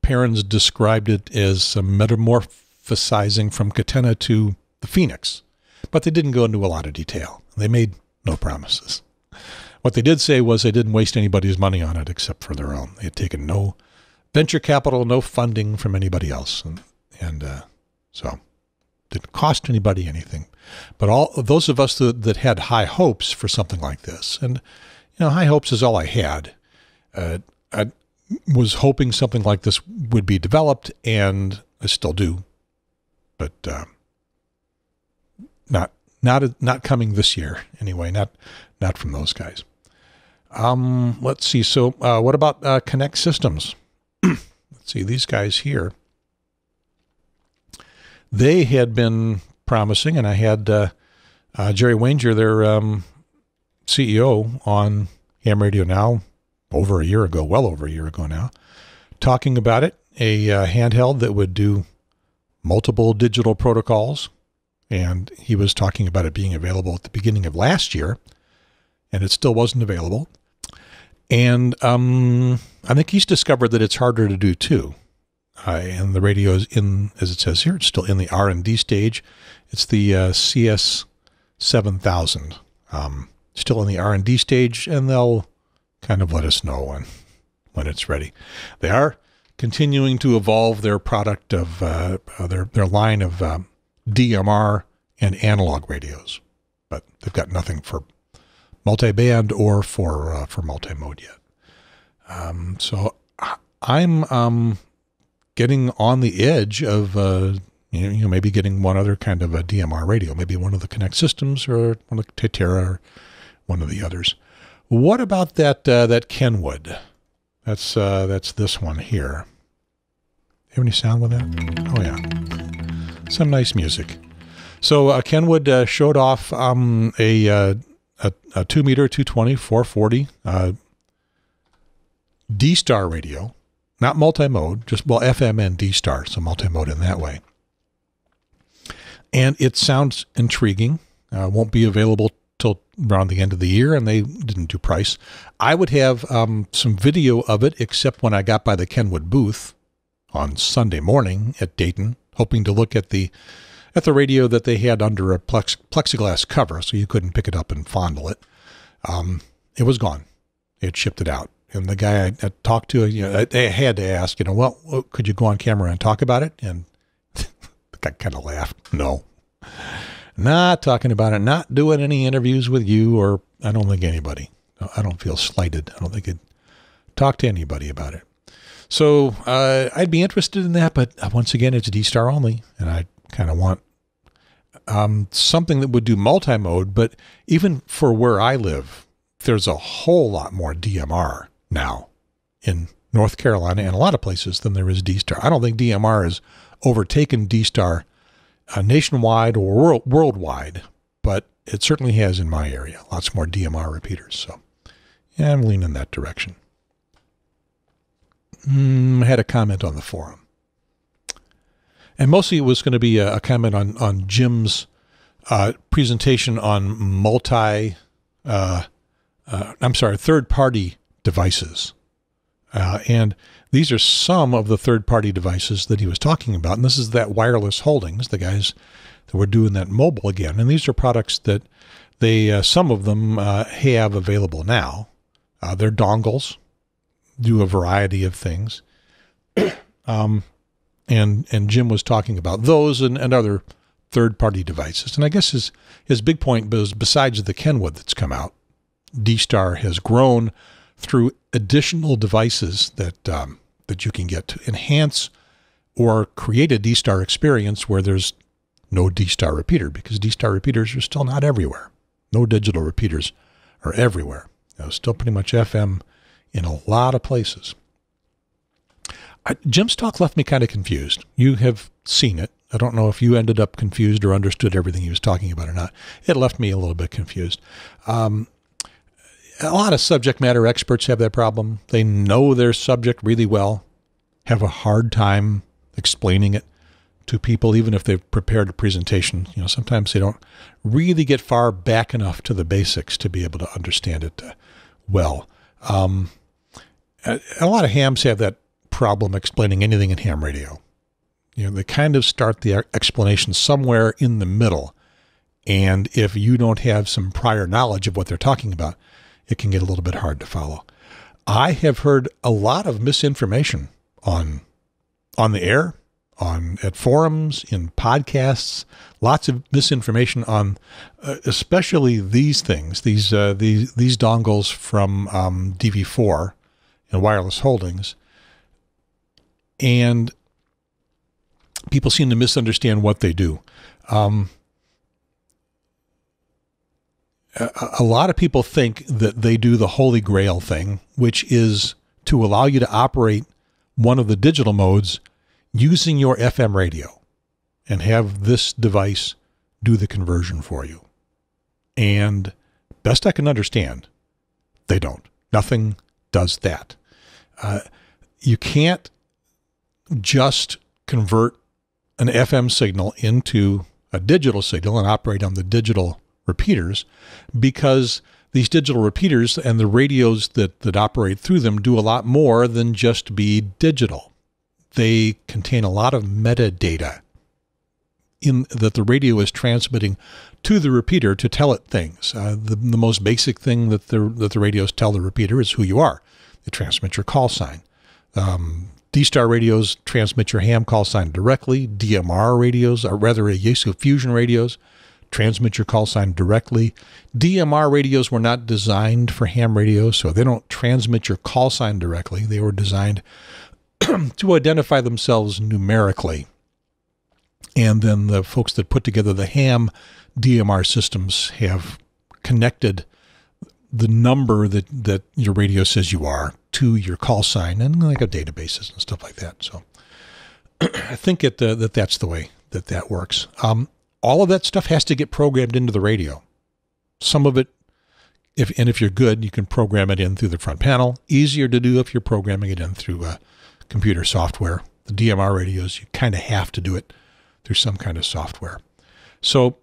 Perrins described it as metamorphosizing from Katana to the Phoenix, but they didn't go into a lot of detail. They made no promises. What they did say was they didn't waste anybody's money on it except for their own. They had taken no venture capital, no funding from anybody else. And so didn't cost anybody anything. But all of those of us that had high hopes for something like this, and you know, high hopes is all I had. I was hoping something like this would be developed, and I still do. But not coming this year anyway. Not from those guys. Let's see. So what about Connect Systems? Let's see, these guys here. They had been promising, and I had Jerry Wanger, their CEO, on Ham Radio Now over a year ago, well over a year ago now, talking about it, a handheld that would do multiple digital protocols. And he was talking about it being available at the beginning of last year, and it still wasn't available. And I think he's discovered that it's harder to do too. And the radio is in, as it says here, it's still in the R&D stage. It's the CS7000, still in the R&D stage, and they'll kind of let us know when it's ready. They are continuing to evolve their product of their line of DMR and analog radios, but they've got nothing for multiband or for multimode yet. So I'm getting on the edge of you know, maybe getting one other kind of a DMR radio, maybe one of the Connect Systems or one of the Tetera or one of the others. What about that that Kenwood? That's this one here. Have any sound with that? Oh yeah. Some nice music. So Kenwood showed off a 2-meter, 220, 440 D-Star radio. Not multimode, just, well, FM and D-Star, so multimode in that way. And it sounds intriguing. Won't be available till around the end of the year, and they didn't do price. I would have some video of it, except when I got by the Kenwood booth on Sunday morning at Dayton, hoping to look at the radio that they had under a plexiglass cover, so you couldn't pick it up and fondle it. It was gone. They had shipped it out. And the guy I talked to, you know, I had to ask, you know, well, could you go on camera and talk about it? And the guy kind of laughed. No. Not talking about it. Not doing any interviews with you, or I don't think anybody. I don't feel slighted. I don't think I'd talk to anybody about it. So I'd be interested in that, but once again, it's D-Star only, and I kind of want something that would do multimode, but even for where I live, there's a whole lot more DMR now in North Carolina and a lot of places than there is D-Star. I don't think DMR has overtaken D-Star nationwide or worldwide, but it certainly has in my area. Lots more DMR repeaters, so yeah, I'm leaning in that direction. I had a comment on the forum. And mostly it was going to be a comment on Jim's presentation on third-party devices. And these are some of the third-party devices that he was talking about. And this is that Wireless Holdings, the guys that were doing that mobile again. And these are products that they, some of them have available now. Their dongles do a variety of things. And Jim was talking about those and other third-party devices. And I guess his big point was, besides the Kenwood that's come out, D-Star has grown through additional devices that that you can get to enhance or create a D-Star experience where there's no D-Star repeater, because D-Star repeaters are still not everywhere. No digital repeaters are everywhere. Still pretty much FM in a lot of places. Jim's talk left me kind of confused. You have seen it. I don't know if you ended up confused or understood everything he was talking about or not. It left me a little bit confused. A lot of subject matter experts have that problem. They know their subject really well, have a hard time explaining it to people, even if they've prepared a presentation. You know, sometimes they don't really get far back enough to the basics to be able to understand it well. A lot of hams have that problem explaining anything in ham radio. You know, they kind of start the explanation somewhere in the middle. And if you don't have some prior knowledge of what they're talking about, it can get a little bit hard to follow. I have heard a lot of misinformation on the air, at forums, in podcasts, lots of misinformation on especially these things, these dongles from DV4 and Wireless Holdings. And people seem to misunderstand what they do. A lot of people think that they do the holy grail thing, which is to allow you to operate one of the digital modes using your FM radio and have this device do the conversion for you. And best I can understand, they don't. Nothing does that. You can't just convert an FM signal into a digital signal and operate on the digital repeaters, because these digital repeaters and the radios that operate through them do a lot more than just be digital. They contain a lot of metadata in that the radio is transmitting to the repeater to tell it things. The most basic thing that the radios tell the repeater is who you are. They transmit your call sign. D-Star radios transmit your ham call sign directly. DMR radios, or rather Yaesu Fusion radios, transmit your call sign directly. DMR radios were not designed for ham radios, so they don't transmit your call sign directly. They were designed to identify themselves numerically. And then the folks that put together the ham DMR systems have connected the number that your radio says you are to your call sign, and like a databases and stuff like that. So I think that's the way that works. All of that stuff has to get programmed into the radio. Some of it, if you're good, you can program it in through the front panel. Easier to do if you're programming it in through computer software. The DMR radios, you kind of have to do it through some kind of software. So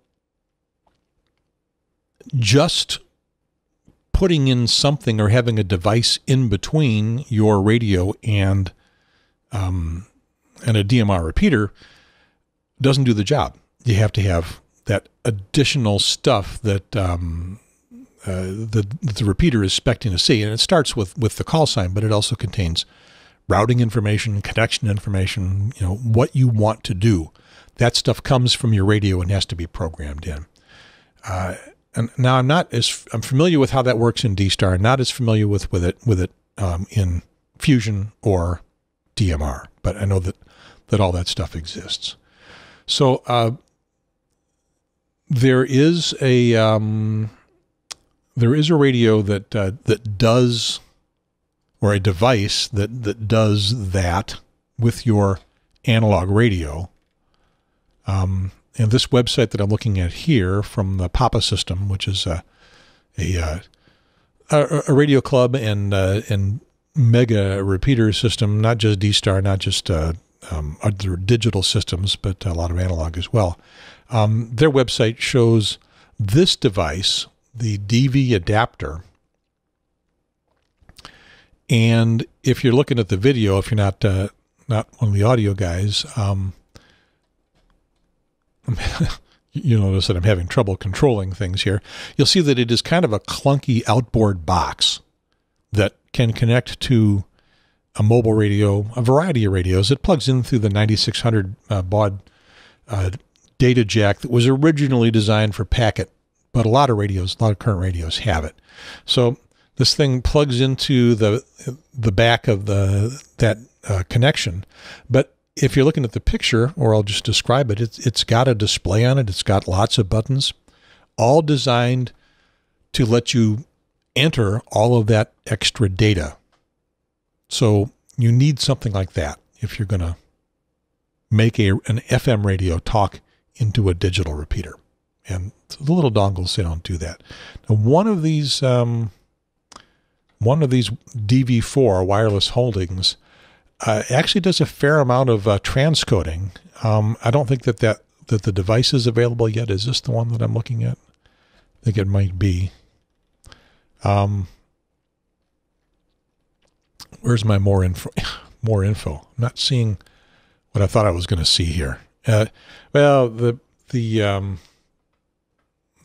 just putting in something or having a device in between your radio and a DMR repeater doesn't do the job. You have to have that additional stuff that the repeater is expecting to see. And it starts with the call sign, but it also contains routing information, connection information, you know, what you want to do. That stuff comes from your radio and has to be programmed in. And now I'm familiar with how that works in D-Star. I'm not as familiar with it in Fusion or DMR, but I know that all that stuff exists. So, there is a radio that does, or a device that does that with your analog radio. And this website that I'm looking at here from the Papa System, which is a radio club and mega repeater system, not just D-Star, not just other digital systems, but a lot of analog as well. Their website shows this device, the DV adapter. And if you're looking at the video, if you're not not one of the audio guys, you notice that I'm having trouble controlling things here. You'll see that it is kind of a clunky outboard box that can connect to a mobile radio, a variety of radios. It plugs in through the 9600 baud data jack that was originally designed for packet, but a lot of radios, a lot of current radios have it. So this thing plugs into the back of that connection. But if you're looking at the picture, or I'll just describe it, it's got a display on it. It's got lots of buttons, all designed to let you enter all of that extra data. So you need something like that if you're going to make an FM radio talk into a digital repeater. And the little dongles, they don't do that. Now, one of these DV4 Wireless Holdings actually does a fair amount of transcoding. I don't think that the device is available yet. Is this the one that I'm looking at? I think it might be. Where's my more info? More info. I'm not seeing what I thought I was going to see here. Well, the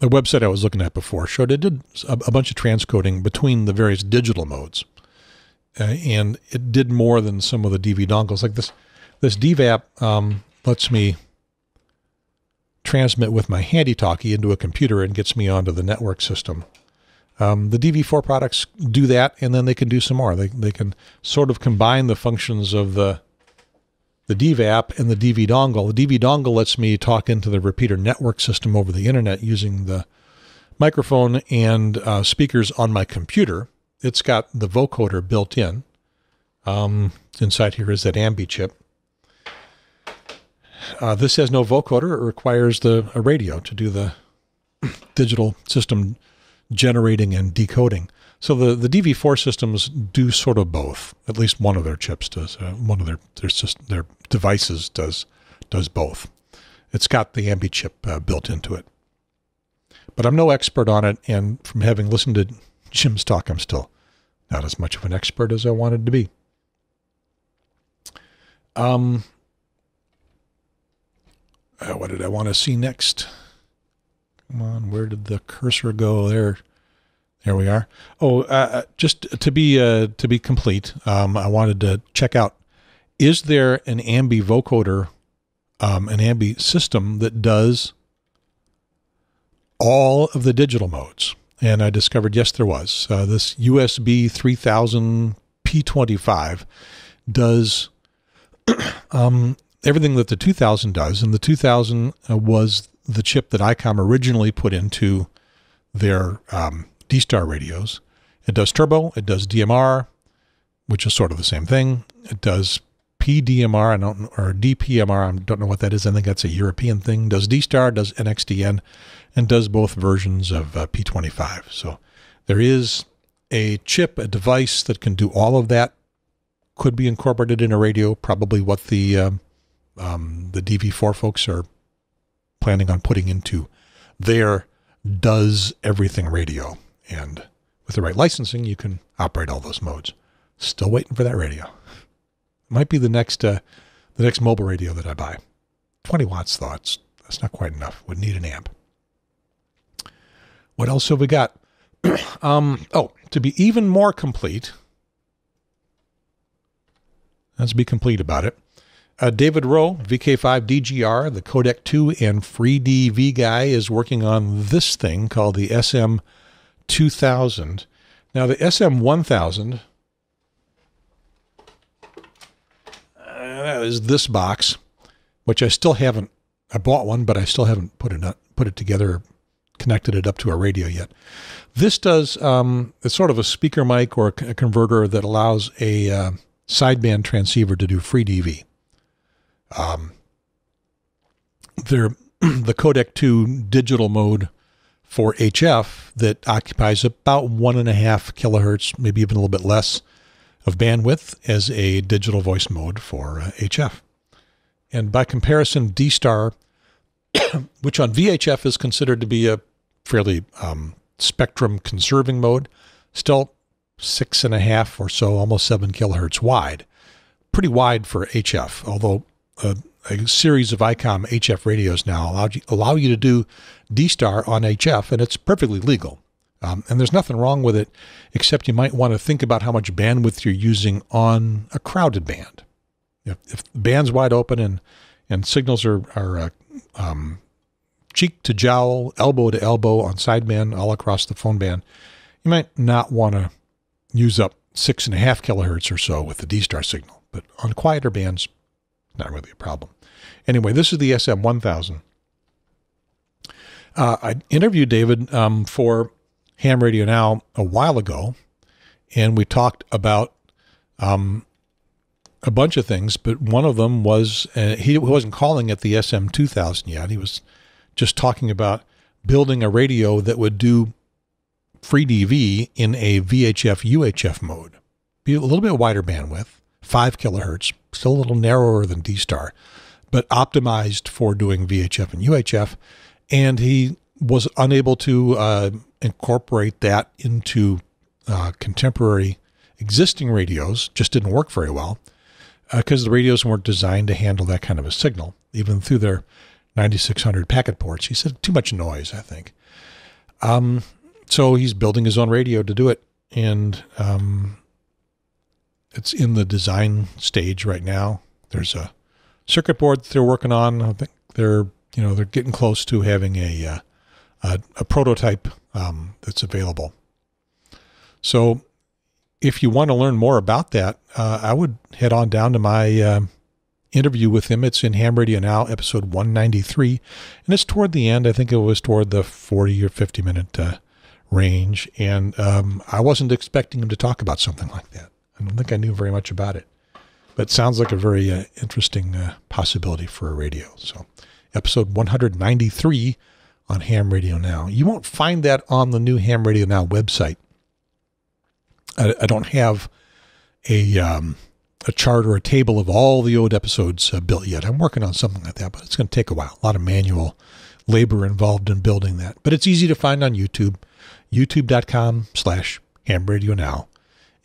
website I was looking at before showed it did a bunch of transcoding between the various digital modes. And it did more than some of the DV dongles. Like this DVAP lets me transmit with my handy talkie into a computer and gets me onto the network system. The DV4 products do that, and then they can do some more. They can sort of combine the functions of the DVAP and the DV dongle. The DV dongle lets me talk into the repeater network system over the internet using the microphone and speakers on my computer. It's got the vocoder built in. Inside here is that Ambi chip. This has no vocoder. It requires a radio to do the digital system generating and decoding. So the DV4 systems do sort of both. At least one of their chips does. One of their devices does both. It's got the Ambi chip built into it. But I'm no expert on it, and from having listened to Jim's talk, I'm still not as much of an expert as I wanted to be. What did I want to see next? Come on, where did the cursor go? There. Here we are. Oh, just to be complete, I wanted to check out, is there an Ambi vocoder, an Ambi system that does all of the digital modes? And I discovered, yes, there was. This USB 3000 P25 does everything that the 2000 does. And the 2000 was the chip that ICOM originally put into their D-Star radios. It does turbo, it does DMR, which is sort of the same thing. It does PDMR, or DPMR, I don't know what that is. I think that's a European thing. Does D-Star, does NXDN, and does both versions of P25. So there is a chip, a device that can do all of that. Could be incorporated in a radio, probably what the DV4 folks are planning on putting into their does everything radio. And with the right licensing, you can operate all those modes. Still waiting for that radio. Might be the next mobile radio that I buy. 20 watts, though. That's not quite enough. Would need an amp. What else have we got? Oh, to be even more complete, let's be complete about it. David Rowe, VK5DGR, the Codec 2 and Free DV guy, is working on this thing called the SM2000. Now, the SM1000 is this box, which I still haven't. I bought one, but I still haven't put it together, connected it up to a radio yet. This does it's sort of a speaker mic or a converter that allows a sideband transceiver to do free DV. The Codec 2 digital mode for HF that occupies about 1.5 kilohertz, maybe even a little bit less of bandwidth as a digital voice mode for HF. And by comparison, D-Star, which on VHF is considered to be a fairly spectrum-conserving mode, still 6.5 or so, almost 7 kilohertz wide. Pretty wide for HF, although a series of ICOM HF radios now allow you to do D-Star on HF, and it's perfectly legal. And there's nothing wrong with it, except you might want to think about how much bandwidth you're using on a crowded band. If the band's wide open and signals are cheek to jowl, elbow to elbow on sideband all across the phone band, you might not want to use up 6.5 kilohertz or so with the D-Star signal. But on quieter bands, not really a problem. Anyway, this is the SM1000. I interviewed David for Ham Radio Now a while ago, and we talked about a bunch of things, but one of them was, he wasn't calling it the SM2000 yet. He was just talking about building a radio that would do free DV in a VHF UHF mode. Be a little bit wider bandwidth, 5 kilohertz, still a little narrower than D-Star, but optimized for doing VHF and UHF. And he was unable to incorporate that into contemporary existing radios, just didn't work very well, because the radios weren't designed to handle that kind of a signal, even through their 9600 packet ports. He said, too much noise, I think. So he's building his own radio to do it, and it's in the design stage right now. There's a circuit board that they're working on. I think they're getting close to having a prototype that's available. So if you want to learn more about that, I would head on down to my interview with him. It's in Ham Radio Now, episode 193, and it's toward the end. I think it was toward the 40 or 50-minute range, and I wasn't expecting him to talk about something like that. I don't think I knew very much about it, but it sounds like a very interesting possibility for a radio. So episode 193 on Ham Radio Now. You won't find that on the new Ham Radio Now website. I don't have a chart or a table of all the old episodes built yet. I'm working on something like that, but it's going to take a while. A lot of manual labor involved in building that. But it's easy to find on YouTube, youtube.com/hamradionow.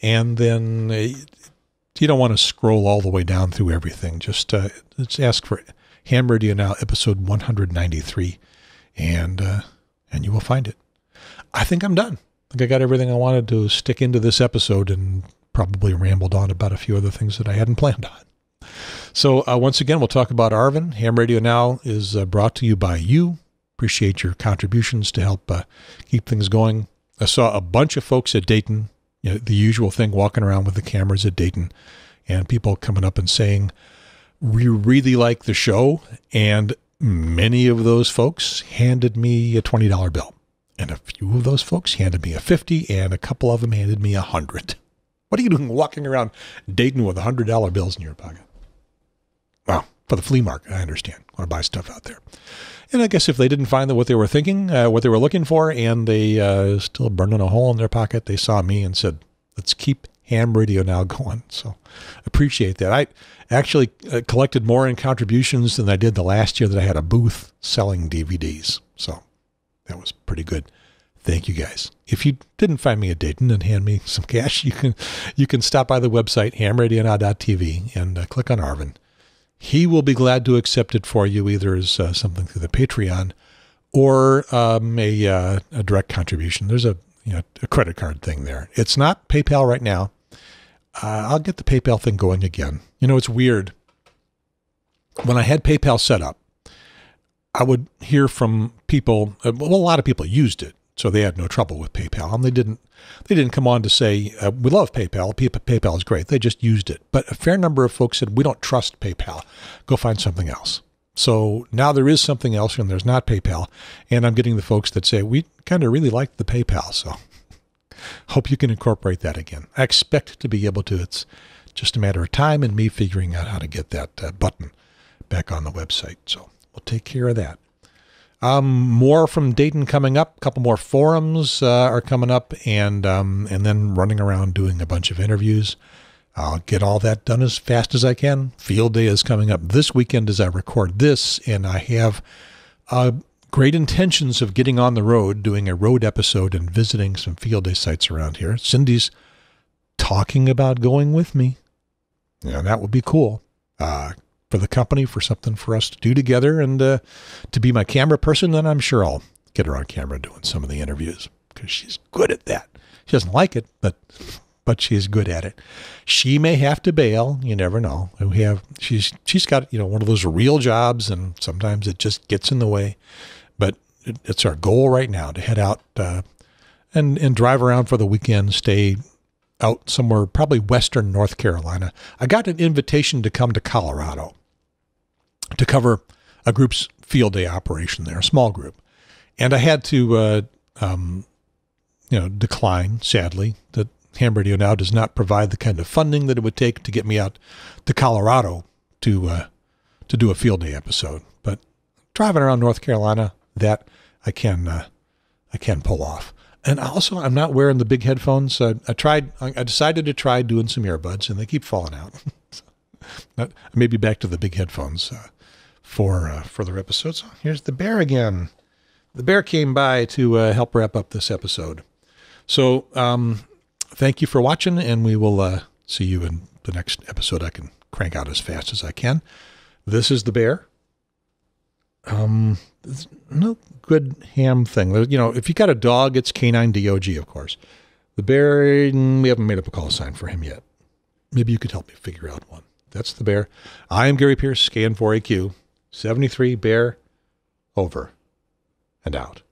And then you don't want to scroll all the way down through everything. Just let's ask for Ham Radio Now, episode 193, and you will find it. I think I'm done. I think I got everything I wanted to stick into this episode, and probably rambled on about a few other things that I hadn't planned on. So once again, we'll talk about Arvin. Ham Radio Now is brought to you by you. Appreciate your contributions to help keep things going. I saw a bunch of folks at Dayton. You know, the usual thing, walking around with the cameras at Dayton, and people coming up and saying, we really like the show. And many of those folks handed me a $20 bill. And a few of those folks handed me a $50, and a couple of them handed me a $100. What are you doing walking around Dayton with $100 bills in your pocket? Well, for the flea market, I understand. I want to buy stuff out there. And I guess if they didn't find what they were thinking, what they were looking for, and they still burning a hole in their pocket, they saw me and said, let's keep Ham Radio Now going. So appreciate that. I actually collected more in contributions than I did the last year that I had a booth selling DVDs. So that was pretty good. Thank you, guys. If you didn't find me at Dayton and hand me some cash, you can stop by the website, hamradionow.tv, and click on Arvin. He will be glad to accept it for you, either as something through the Patreon or a direct contribution. There's a credit card thing there. It's not PayPal right now. I'll get the PayPal thing going again. You know, it's weird. When I had PayPal set up, I would hear from people. Well, a lot of people used it, so they had no trouble with PayPal, and they didn't come on to say, we love PayPal. PayPal is great. They just used it. But a fair number of folks said, we don't trust PayPal. Go find something else. So now there is something else, and there's not PayPal. And I'm getting the folks that say, we kind of really liked the PayPal. So hope you can incorporate that again. I expect to be able to. It's just a matter of time and me figuring out how to get that button back on the website. So we'll take care of that. More from Dayton coming up. A couple more forums are coming up, and then running around doing a bunch of interviews. I'll get all that done as fast as I can. Field day is coming up this weekend as I record this, and I have great intentions of getting on the road, doing a road episode and visiting some field day sites around here. Cindy's talking about going with me. Yeah, that would be cool for the company, for something for us to do together, and to be my camera person. Then I'm sure I'll get her on camera doing some of the interviews because she's good at that. She doesn't like it, but she's good at it. She may have to bail. You never know. We have she's got, you know, one of those real jobs, and sometimes it just gets in the way. But it's our goal right now to head out and drive around for the weekend, stay out somewhere, probably western North Carolina. I got an invitation to come to Colorado to cover a group's field day operation there, a small group. And I had to, you know, decline, sadly. That Ham Radio now does not provide the kind of funding that it would take to get me out to Colorado to do a field day episode. But driving around North Carolina, that I can pull off. And also, I'm not wearing the big headphones. So I decided to try doing some earbuds, and they keep falling out. So, maybe back to the big headphones for further episodes. Here's the bear again. The bear came by to help wrap up this episode. So thank you for watching, and we will see you in the next episode. I can crank out as fast as I can. This is the bear. There's no good ham thing. You know, if you got a dog, it's canine dog, of course. The bear, we haven't made up a call sign for him yet. Maybe you could help me figure out one. That's the bear. I am Gary Pierce, KN4AQ, 73 bear over and out.